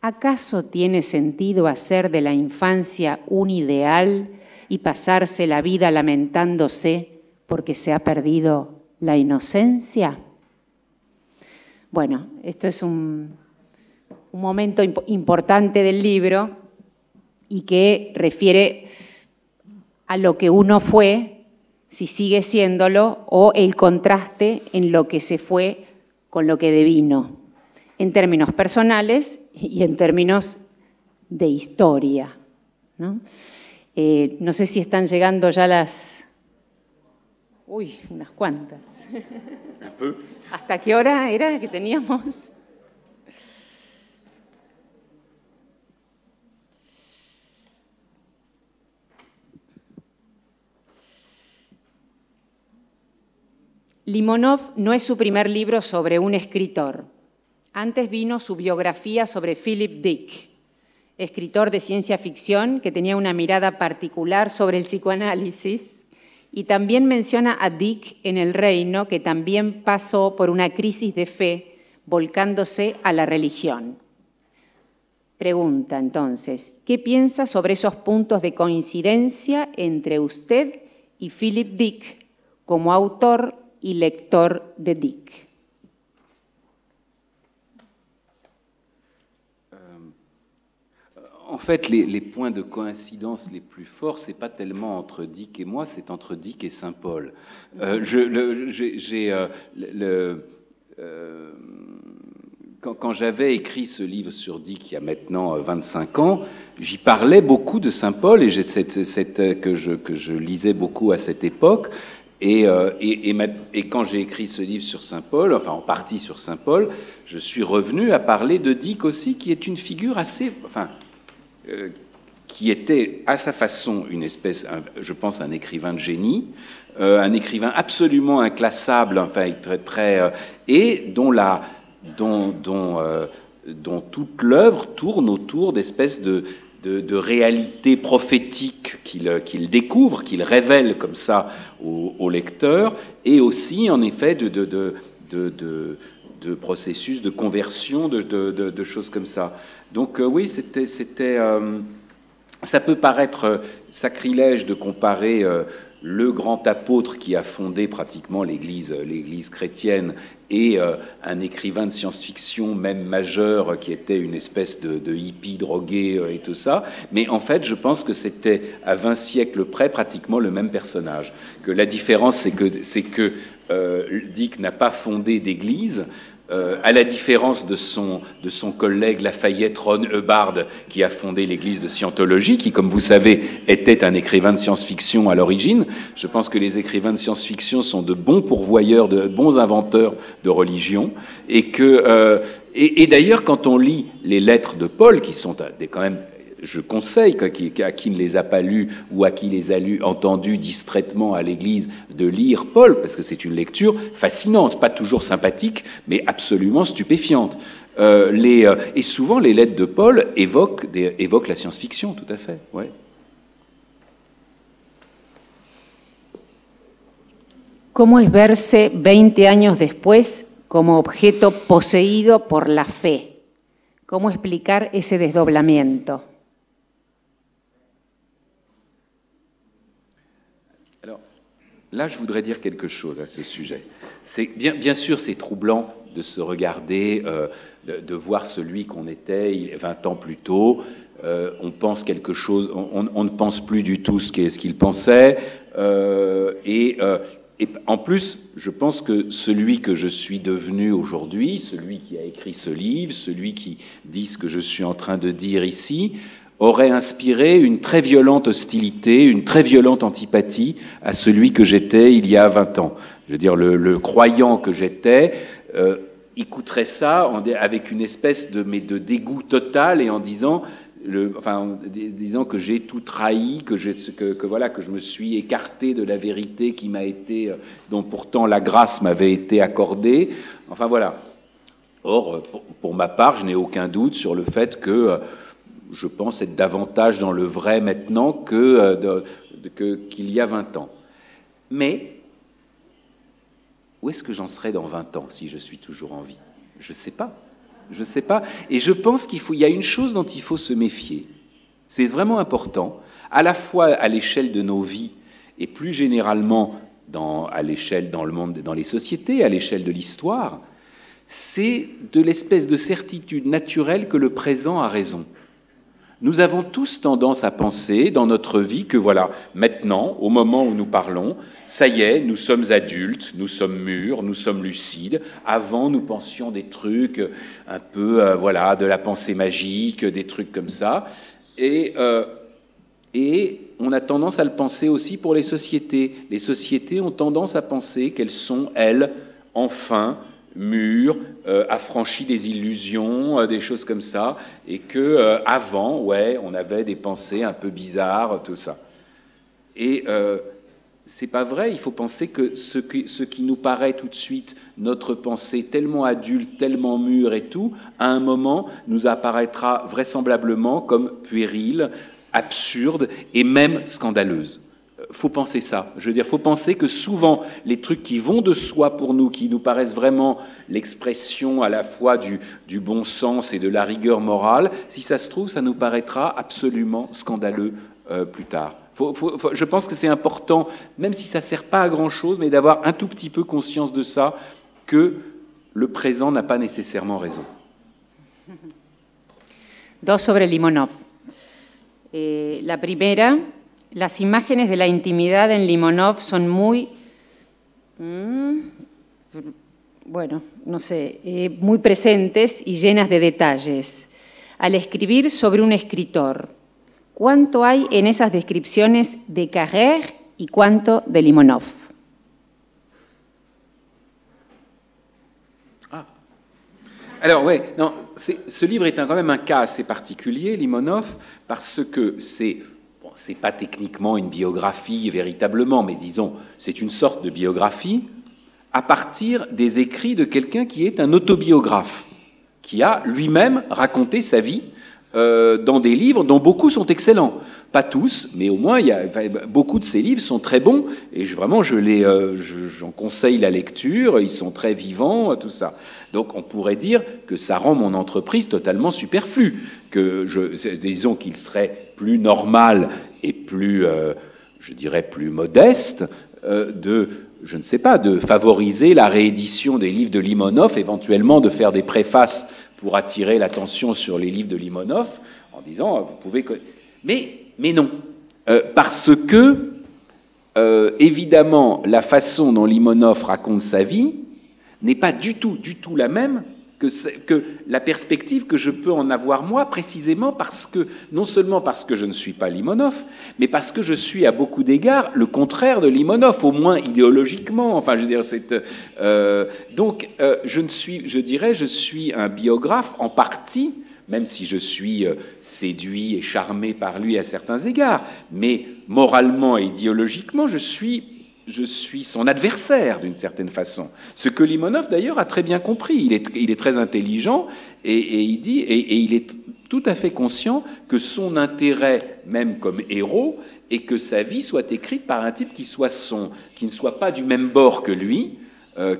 ¿Acaso tiene sentido hacer de la infancia un ideal y pasarse la vida lamentándose porque se ha perdido la inocencia? Bueno, esto es un momento importante del libro y que refiere a lo que uno fue, si sigue siéndolo, o el contraste en lo que se fue con lo que devino, en términos personales y en términos de historia, ¿no? No sé si están llegando ya las... Uy, unas cuantas. ¿Hasta qué hora era que teníamos? Limonov no es su primer libro sobre un escritor. Antes vino su biografía sobre Philip Dick, escritor de ciencia ficción que tenía una mirada particular sobre el psicoanálisis, y también menciona a Dick en El Reino, que también pasó por una crisis de fe volcándose a la religión. Pregunta entonces, ¿qué piensa sobre esos puntos de coincidencia entre usted y Philip Dick como autor y lector de Dick? En fait, les points de coïncidence les plus forts, c'est pas tellement entre Dick et moi, c'est entre Dick et Saint Paul. quand j'avais écrit ce livre sur Dick il y a maintenant 25 ans, j'y parlais beaucoup de Saint Paul, et que je lisais beaucoup à cette époque. Et quand j'ai écrit ce livre sur Saint Paul, enfin en partie sur Saint Paul, je suis revenu à parler de Dick aussi, qui est une figure assez... Enfin, qui était à sa façon une espèce, je pense, un écrivain de génie, un écrivain absolument inclassable, enfin très et dont toute l'œuvre tourne autour d'espèces de réalités prophétiques qu'il découvre, qu'il révèle comme ça au lecteur, et aussi en effet de processus de conversion, de choses comme ça. Donc oui, ça peut paraître sacrilège de comparer le grand apôtre qui a fondé pratiquement l'Église chrétienne et un écrivain de science-fiction, même majeur, qui était une espèce de hippie drogué et tout ça. Mais en fait, je pense que c'était à 20 siècles près pratiquement le même personnage. Que la différence, c'est que Dick n'a pas fondé d'Église, à la différence de son collègue Lafayette Ron Hubbard, qui a fondé l'Église de Scientologie, qui, comme vous savez, était un écrivain de science-fiction à l'origine. Je pense que les écrivains de science-fiction sont de bons pourvoyeurs, de bons inventeurs de religion, et d'ailleurs, quand on lit les lettres de Paul, qui sont quand même... Je conseille à qui ne les a pas lus ou à qui les a lus, entendus distraitement à l'Église, de lire Paul, parce que c'est une lecture fascinante, pas toujours sympathique, mais absolument stupéfiante. Et souvent, les lettres de Paul évoquent la science-fiction, tout à fait. Ouais. Comment est verse 20 años después como objeto poseído por la fe? Comment expliquer ese desdoblamiento? Là, je voudrais dire quelque chose à ce sujet. Bien sûr, c'est troublant de se regarder, de voir celui qu'on était 20 ans plus tôt. On pense quelque chose, on ne pense plus du tout ce qu'il pensait. Et en plus, je pense que celui que je suis devenu aujourd'hui, celui qui a écrit ce livre, celui qui dit ce que je suis en train de dire ici, aurait inspiré une très violente hostilité, une très violente antipathie à celui que j'étais il y a 20 ans. Je veux dire, le croyant que j'étais écouterait ça avec une espèce de dégoût total, et en disant... disant que j'ai tout trahi, que je me suis écarté de la vérité qui m'a été, dont pourtant la grâce m'avait été accordée. Enfin voilà. Or, pour ma part, je n'ai aucun doute sur le fait que je pense être davantage dans le vrai maintenant qu'il y a 20 ans. Mais où est-ce que j'en serai dans 20 ans si je suis toujours en vie? Je ne sais pas. Je ne sais pas. Et je pense qu'il y a une chose dont il faut se méfier. C'est vraiment important, à la fois à l'échelle de nos vies et plus généralement à l'échelle dans le monde, dans les sociétés, à l'échelle de l'histoire, c'est de l'espèce de certitude naturelle que le présent a raison. Nous avons tous tendance à penser dans notre vie que voilà, maintenant, au moment où nous parlons, ça y est, nous sommes adultes, nous sommes mûrs, nous sommes lucides. Avant, nous pensions des trucs un peu, de la pensée magique, des trucs comme ça. Et on a tendance à le penser aussi pour les sociétés. Les sociétés ont tendance à penser qu'elles sont, elles, enfin... mûr, affranchi des illusions, des choses comme ça, et que avant, ouais, on avait des pensées un peu bizarres, tout ça. Et c'est pas vrai. Il faut penser que ce qui nous paraît tout de suite notre pensée tellement adulte, tellement mûre et tout, à un moment nous apparaîtra vraisemblablement comme puérile, absurde et même scandaleuse. Faut penser ça. Je veux dire, faut penser que souvent, les trucs qui vont de soi pour nous, qui nous paraissent vraiment l'expression à la fois du bon sens et de la rigueur morale, si ça se trouve, ça nous paraîtra absolument scandaleux plus tard. Je pense que c'est important, même si ça ne sert pas à grand-chose, mais d'avoir un tout petit peu conscience de ça, que le présent n'a pas nécessairement raison. Dos sobre Limonov. La primera... Las imágenes de la intimidad en Limonov son muy bueno, no sé, muy presentes y llenas de detalles. Al escribir sobre un escritor, ¿cuánto hay en esas descripciones de Carrère y cuánto de Limonov? Ah. Alors oui, non, ce livre est quand même un cas assez particulier, Limonov, parce que c'est... Ce n'est pas techniquement une biographie véritablement, mais disons, c'est une sorte de biographie à partir des écrits de quelqu'un qui est un autobiographe, qui a lui-même raconté sa vie dans des livres dont beaucoup sont excellents. Pas tous, mais au moins, beaucoup de ces livres sont très bons, et vraiment, j'en conseille la lecture, ils sont très vivants, tout ça. Donc, on pourrait dire que ça rend mon entreprise totalement superflue, que disons qu'il serait... plus normal et plus, je dirais, plus modeste de, je ne sais pas, de favoriser la réédition des livres de Limonov, éventuellement de faire des préfaces pour attirer l'attention sur les livres de Limonov, en disant, vous pouvez... Mais non, parce que, évidemment, la façon dont Limonov raconte sa vie n'est pas du tout la même que la perspective que je peux en avoir moi, précisément parce que, non seulement parce que je ne suis pas Limonov, mais parce que je suis à beaucoup d'égards le contraire de Limonov, au moins idéologiquement. Enfin, je veux dire, donc, je suis un biographe en partie, même si je suis séduit et charmé par lui à certains égards, mais moralement et idéologiquement, je suis son adversaire, d'une certaine façon. Ce que Limonov, d'ailleurs, a très bien compris. Il est très intelligent et il est tout à fait conscient que son intérêt, même comme héros, est que sa vie soit écrite par un type qui ne soit pas du même bord que lui,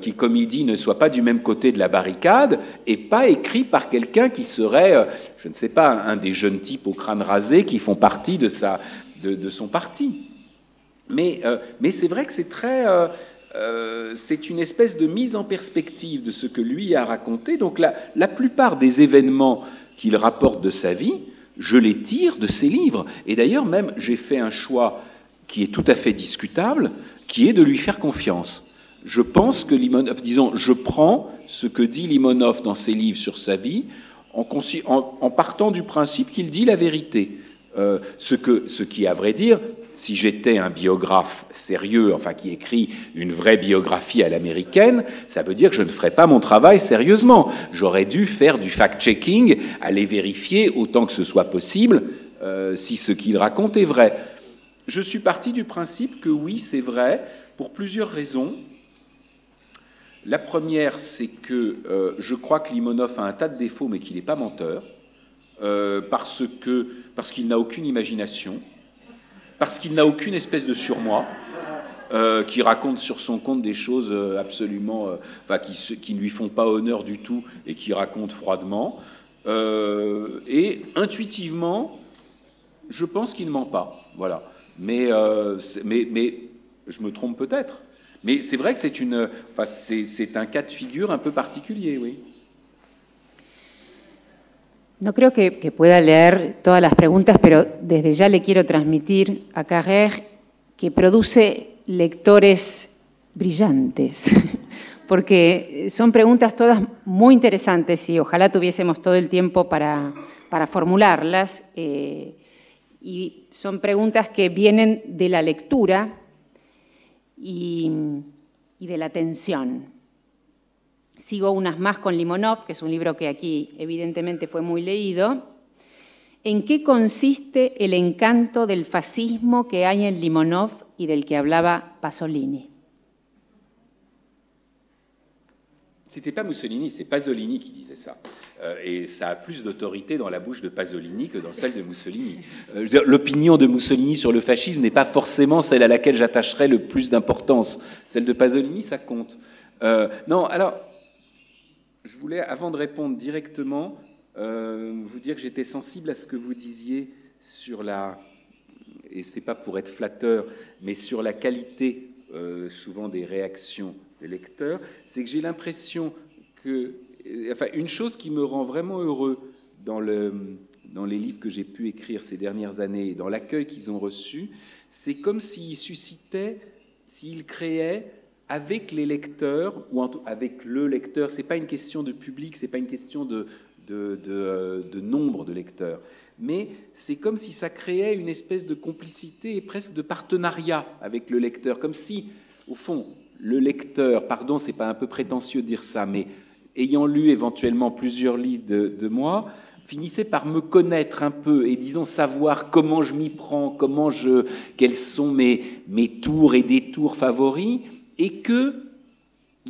qui, comme il dit, ne soit pas du même côté de la barricade, et pas écrit par quelqu'un qui serait, je ne sais pas, un des jeunes types au crâne rasé qui font partie de son parti. Mais c'est vrai que c'est une espèce de mise en perspective de ce que lui a raconté. Donc la plupart des événements qu'il rapporte de sa vie, je les tire de ses livres. Et d'ailleurs, même, j'ai fait un choix qui est tout à fait discutable, qui est de lui faire confiance. Je pense que Limonov, disons, je prends ce que dit Limonov dans ses livres sur sa vie en partant du principe qu'il dit la vérité. Ce qui, à vrai dire... Si j'étais un biographe sérieux, enfin qui écrit une vraie biographie à l'américaine, ça veut dire que je ne ferais pas mon travail sérieusement. J'aurais dû faire du fact-checking, aller vérifier autant que ce soit possible si ce qu'il raconte est vrai. Je suis parti du principe que oui, c'est vrai, pour plusieurs raisons. La première, c'est que je crois que Limonov a un tas de défauts, mais qu'il n'est pas menteur, parce qu'il n'a aucune imagination. Parce qu'il n'a aucune espèce de surmoi, qui raconte sur son compte des choses absolument, enfin, qui ne lui font pas honneur du tout et qui raconte froidement. Et intuitivement, je pense qu'il ne ment pas. Voilà. Mais je me trompe peut-être. Mais c'est vrai que c'est un cas de figure un peu particulier, oui. No creo que pueda leer todas las preguntas, pero desde ya le quiero transmitir a Carrère que produce lectores brillantes, porque son preguntas todas muy interesantes y ojalá tuviésemos todo el tiempo para formularlas. Y son preguntas que vienen de la lectura y de la atención. Sigo unas más con Limonov, que es un libro que aquí evidentemente fue muy leído. ¿En qué consiste el encanto del fascismo que hay en Limonov y del que hablaba Pasolini? C'était pas Mussolini, c'est Pasolini qui disait ça. Et ça a plus d'autorité dans la bouche de Pasolini que dans celle de Mussolini. L'opinion de Mussolini sur le fascisme n'est pas forcément celle à laquelle j'attacherais le plus d'importance. Celle de Pasolini, ça compte. Non, alors, je voulais, avant de répondre directement, vous dire que j'étais sensible à ce que vous disiez sur la, et c'est pas pour être flatteur, mais sur la qualité souvent des réactions des lecteurs. C'est que j'ai l'impression que, enfin, une chose qui me rend vraiment heureux dans les livres que j'ai pu écrire ces dernières années et dans l'accueil qu'ils ont reçu, c'est comme s'ils créaient avec les lecteurs, ou avec le lecteur. Ce n'est pas une question de public, ce n'est pas une question de nombre de lecteurs. Mais c'est comme si ça créait une espèce de complicité et presque de partenariat avec le lecteur. Comme si, au fond, le lecteur, pardon, c'est pas un peu prétentieux de dire ça, mais ayant lu éventuellement plusieurs livres de moi, finissait par me connaître un peu et, disons, savoir comment je m'y prends, quels sont mes tours et détours favoris, et qu'il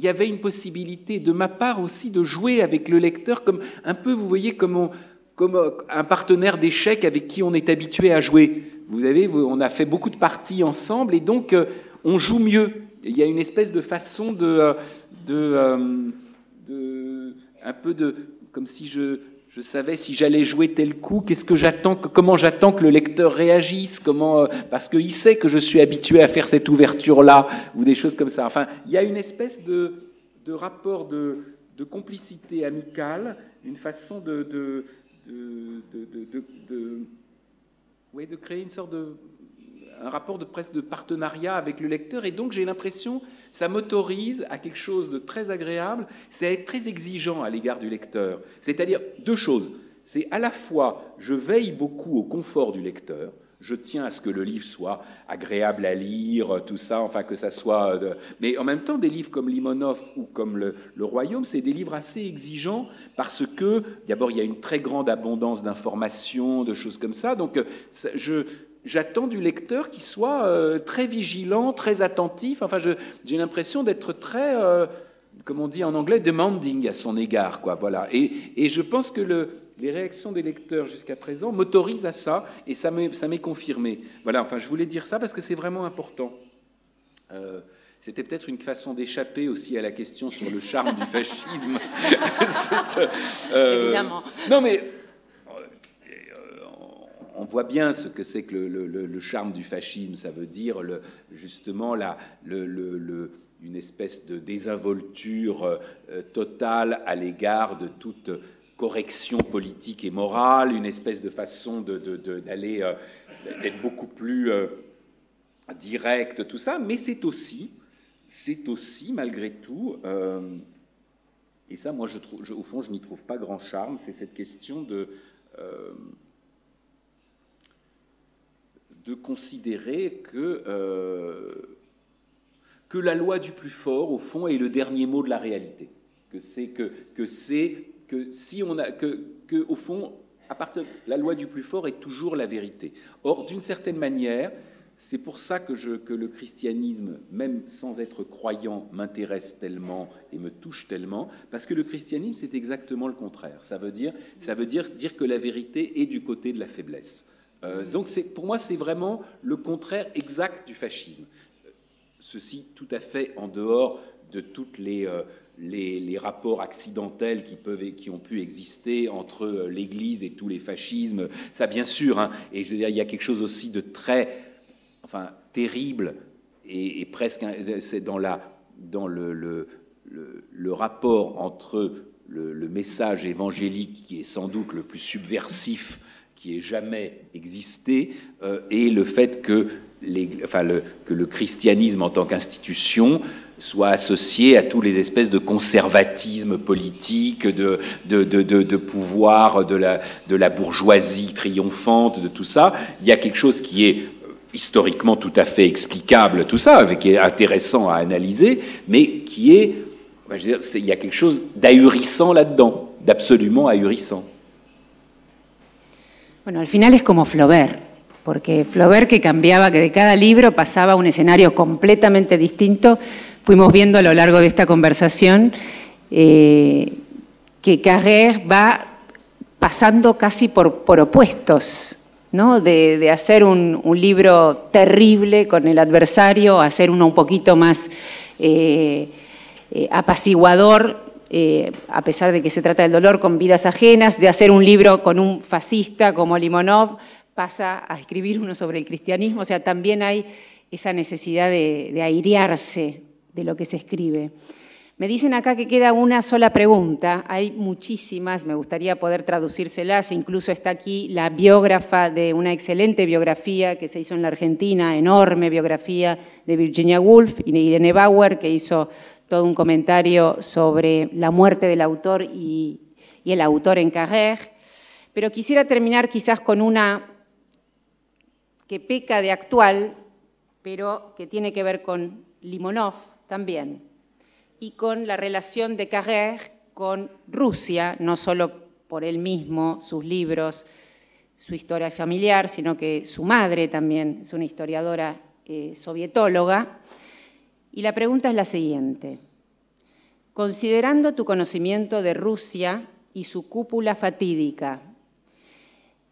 y avait une possibilité de ma part aussi de jouer avec le lecteur comme un peu, vous voyez, comme un partenaire d'échecs avec qui on est habitué à jouer. Vous savez, on a fait beaucoup de parties ensemble et donc on joue mieux. Il y a une espèce de façon un peu de... Comme si je savais si j'allais jouer tel coup, qu'est-ce que j'attends, comment j'attends que le lecteur réagisse, parce qu'il sait que je suis habitué à faire cette ouverture-là, ou des choses comme ça. Enfin, il y a une espèce de rapport de complicité amicale, une façon de créer une sorte de... un rapport de presque de partenariat avec le lecteur, et donc j'ai l'impression ça m'autorise à quelque chose de très agréable, c'est à être très exigeant à l'égard du lecteur. C'est-à-dire deux choses, c'est à la fois je veille beaucoup au confort du lecteur, je tiens à ce que le livre soit agréable à lire, tout ça, enfin que ça soit... Mais en même temps, des livres comme Limonov ou comme Le Royaume, c'est des livres assez exigeants parce que, d'abord, il y a une très grande abondance d'informations, de choses comme ça, donc j'attends du lecteur qu'il soit très vigilant, très attentif. Enfin, j'ai l'impression d'être très, comme on dit en anglais, demanding à son égard, quoi. Voilà. Et je pense que les réactions des lecteurs jusqu'à présent m'autorisent à ça, et ça m'est confirmé. Voilà. Enfin, je voulais dire ça parce que c'est vraiment important. C'était peut-être une façon d'échapper aussi à la question sur le charme du fascisme. Évidemment. Non, mais. On voit bien ce que c'est que le charme du fascisme, ça veut dire justement une espèce de désinvolture totale à l'égard de toute correction politique et morale, une espèce de façon d'être beaucoup plus direct, tout ça, mais c'est aussi malgré tout, et ça moi au fond je n'y trouve pas grand charme, c'est cette question de considérer que la loi du plus fort, au fond, est le dernier mot de la réalité. Au fond, à partir de la loi du plus fort est toujours la vérité. Or, d'une certaine manière, c'est pour ça que le christianisme, même sans être croyant, m'intéresse tellement et me touche tellement, parce que le christianisme, c'est exactement le contraire. Ça veut dire que la vérité est du côté de la faiblesse. Donc, pour moi, c'est vraiment le contraire exact du fascisme. Ceci tout à fait en dehors de toutes les rapports accidentels qui ont pu exister entre l'Église et tous les fascismes. Ça, bien sûr. Hein, et je veux dire, il y a quelque chose aussi de très, enfin, terrible et presque, c'est dans le rapport entre le message évangélique qui est sans doute le plus subversif qui ait jamais existé, et le fait que le christianisme en tant qu'institution soit associé à toutes les espèces de conservatisme politique, de pouvoir, de la bourgeoisie triomphante, de tout ça. Il y a quelque chose qui est historiquement tout à fait explicable, tout ça, qui est intéressant à analyser, mais qui est, je veux dire, il y a quelque chose d'ahurissant là-dedans, d'absolument ahurissant. Bueno, al final es como Flaubert, porque Flaubert que cambiaba, que de cada libro pasaba un escenario completamente distinto, fuimos viendo a lo largo de esta conversación que Carrère va pasando casi por opuestos, ¿no? De hacer un libro terrible con el adversario, a hacer uno un poquito más apaciguador, a pesar de que se trata del dolor, con vidas ajenas, de hacer un libro con un fascista como Limonov, pasa a escribir uno sobre el cristianismo, o sea, también hay esa necesidad de airearse de lo que se escribe. Me dicen acá que queda una sola pregunta, hay muchísimas, me gustaría poder traducírselas, incluso está aquí la biógrafa de una excelente biografía que se hizo en la Argentina, enorme biografía de Virginia Woolf, Irene Bauer, que hizo todo un comentario sobre la muerte del autor y el autor en Carrère, pero quisiera terminar quizás con una que peca de actual, pero que tiene que ver con Limonov también, y con la relación de Carrère con Rusia, no solo por él mismo, sus libros, su historia familiar, sino que su madre también es una historiadora sovietóloga. Y la pregunta es la siguiente. Considerando tu conocimiento de Rusia y su cúpula fatídica,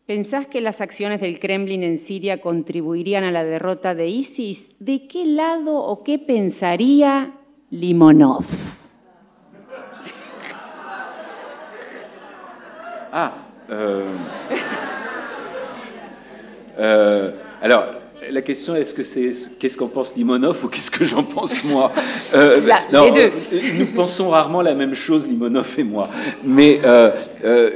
¿pensás que las acciones del Kremlin en Siria contribuirían a la derrota de ISIS? ¿De qué lado o qué pensaría Limonov? Alors, la question, est-ce que c'est qu'est-ce qu'en pense Limonov ou qu'est-ce que j'en pense moi? Non, les deux. Nous pensons rarement la même chose, Limonov et moi. Mais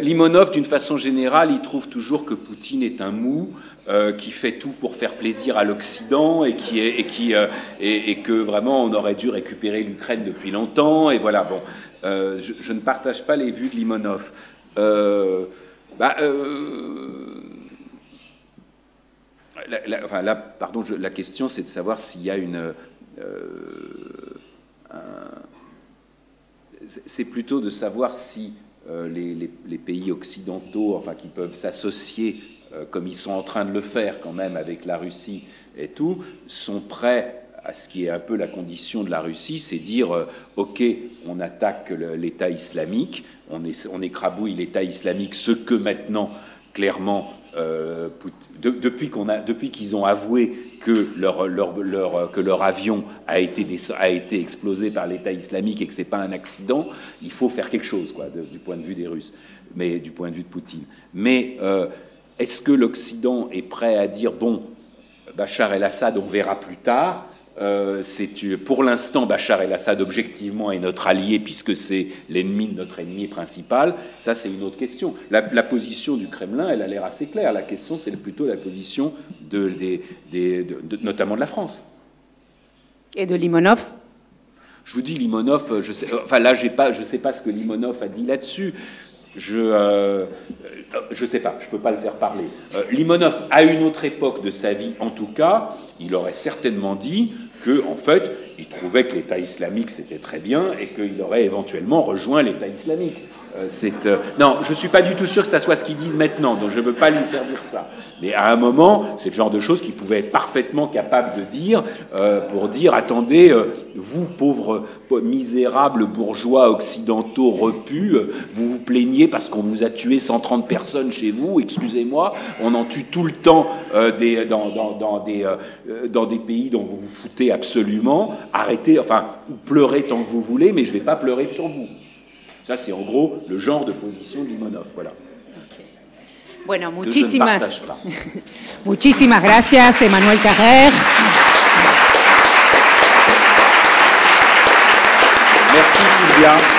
Limonov, d'une façon générale, il trouve toujours que Poutine est un mou, qui fait tout pour faire plaisir à l'Occident et que vraiment on aurait dû récupérer l'Ukraine depuis longtemps. Et voilà, bon, je ne partage pas les vues de Limonov. La question, c'est de savoir s'il y a une... c'est plutôt de savoir si les pays occidentaux, enfin, qui peuvent s'associer, comme ils sont en train de le faire quand même avec la Russie et tout, sont prêts à ce qui est un peu la condition de la Russie, c'est dire « Ok, on attaque l'État islamique, on écrabouille l'État islamique, ce que maintenant, clairement... » depuis qu'ils ont avoué que leur avion a été explosé par l'État islamique et que c'est pas un accident, il faut faire quelque chose, quoi, du point de vue des Russes, mais du point de vue de Poutine. Mais est-ce que l'Occident est prêt à dire bon, Bachar el-Assad, on verra plus tard. Pour l'instant, Bachar el-Assad, objectivement, est notre allié puisque c'est l'ennemi de notre ennemi principal. Ça, c'est une autre question. La position du Kremlin, elle a l'air assez claire. La question, c'est plutôt la position, notamment de la France. Et de Limonov? Je vous dis, Limonov, je sais pas ce que Limonov a dit là-dessus. Je sais pas, je peux pas le faire parler. Limonov, à une autre époque de sa vie, en tout cas, il aurait certainement dit que, en fait, il trouvait que l'État islamique c'était très bien et qu'il aurait éventuellement rejoint l'État islamique. Non, je suis pas du tout sûr que ça soit ce qu'ils disent maintenant, donc je veux pas lui faire dire ça. Mais à un moment, c'est le genre de choses qu'il pouvait être parfaitement capable de dire pour dire attendez, vous pauvres, misérables bourgeois occidentaux repus, vous vous plaignez parce qu'on vous a tué 130 personnes chez vous. Excusez-moi, on en tue tout le temps dans des pays dont vous vous foutez absolument. Arrêtez, enfin, pleurez tant que vous voulez, mais je vais pas pleurer sur vous. Ça, c'est en gros le genre de position de Limonov, voilà. Okay. Bueno, muchísimas gracias, Emmanuel Carrère. Merci, Sylvia.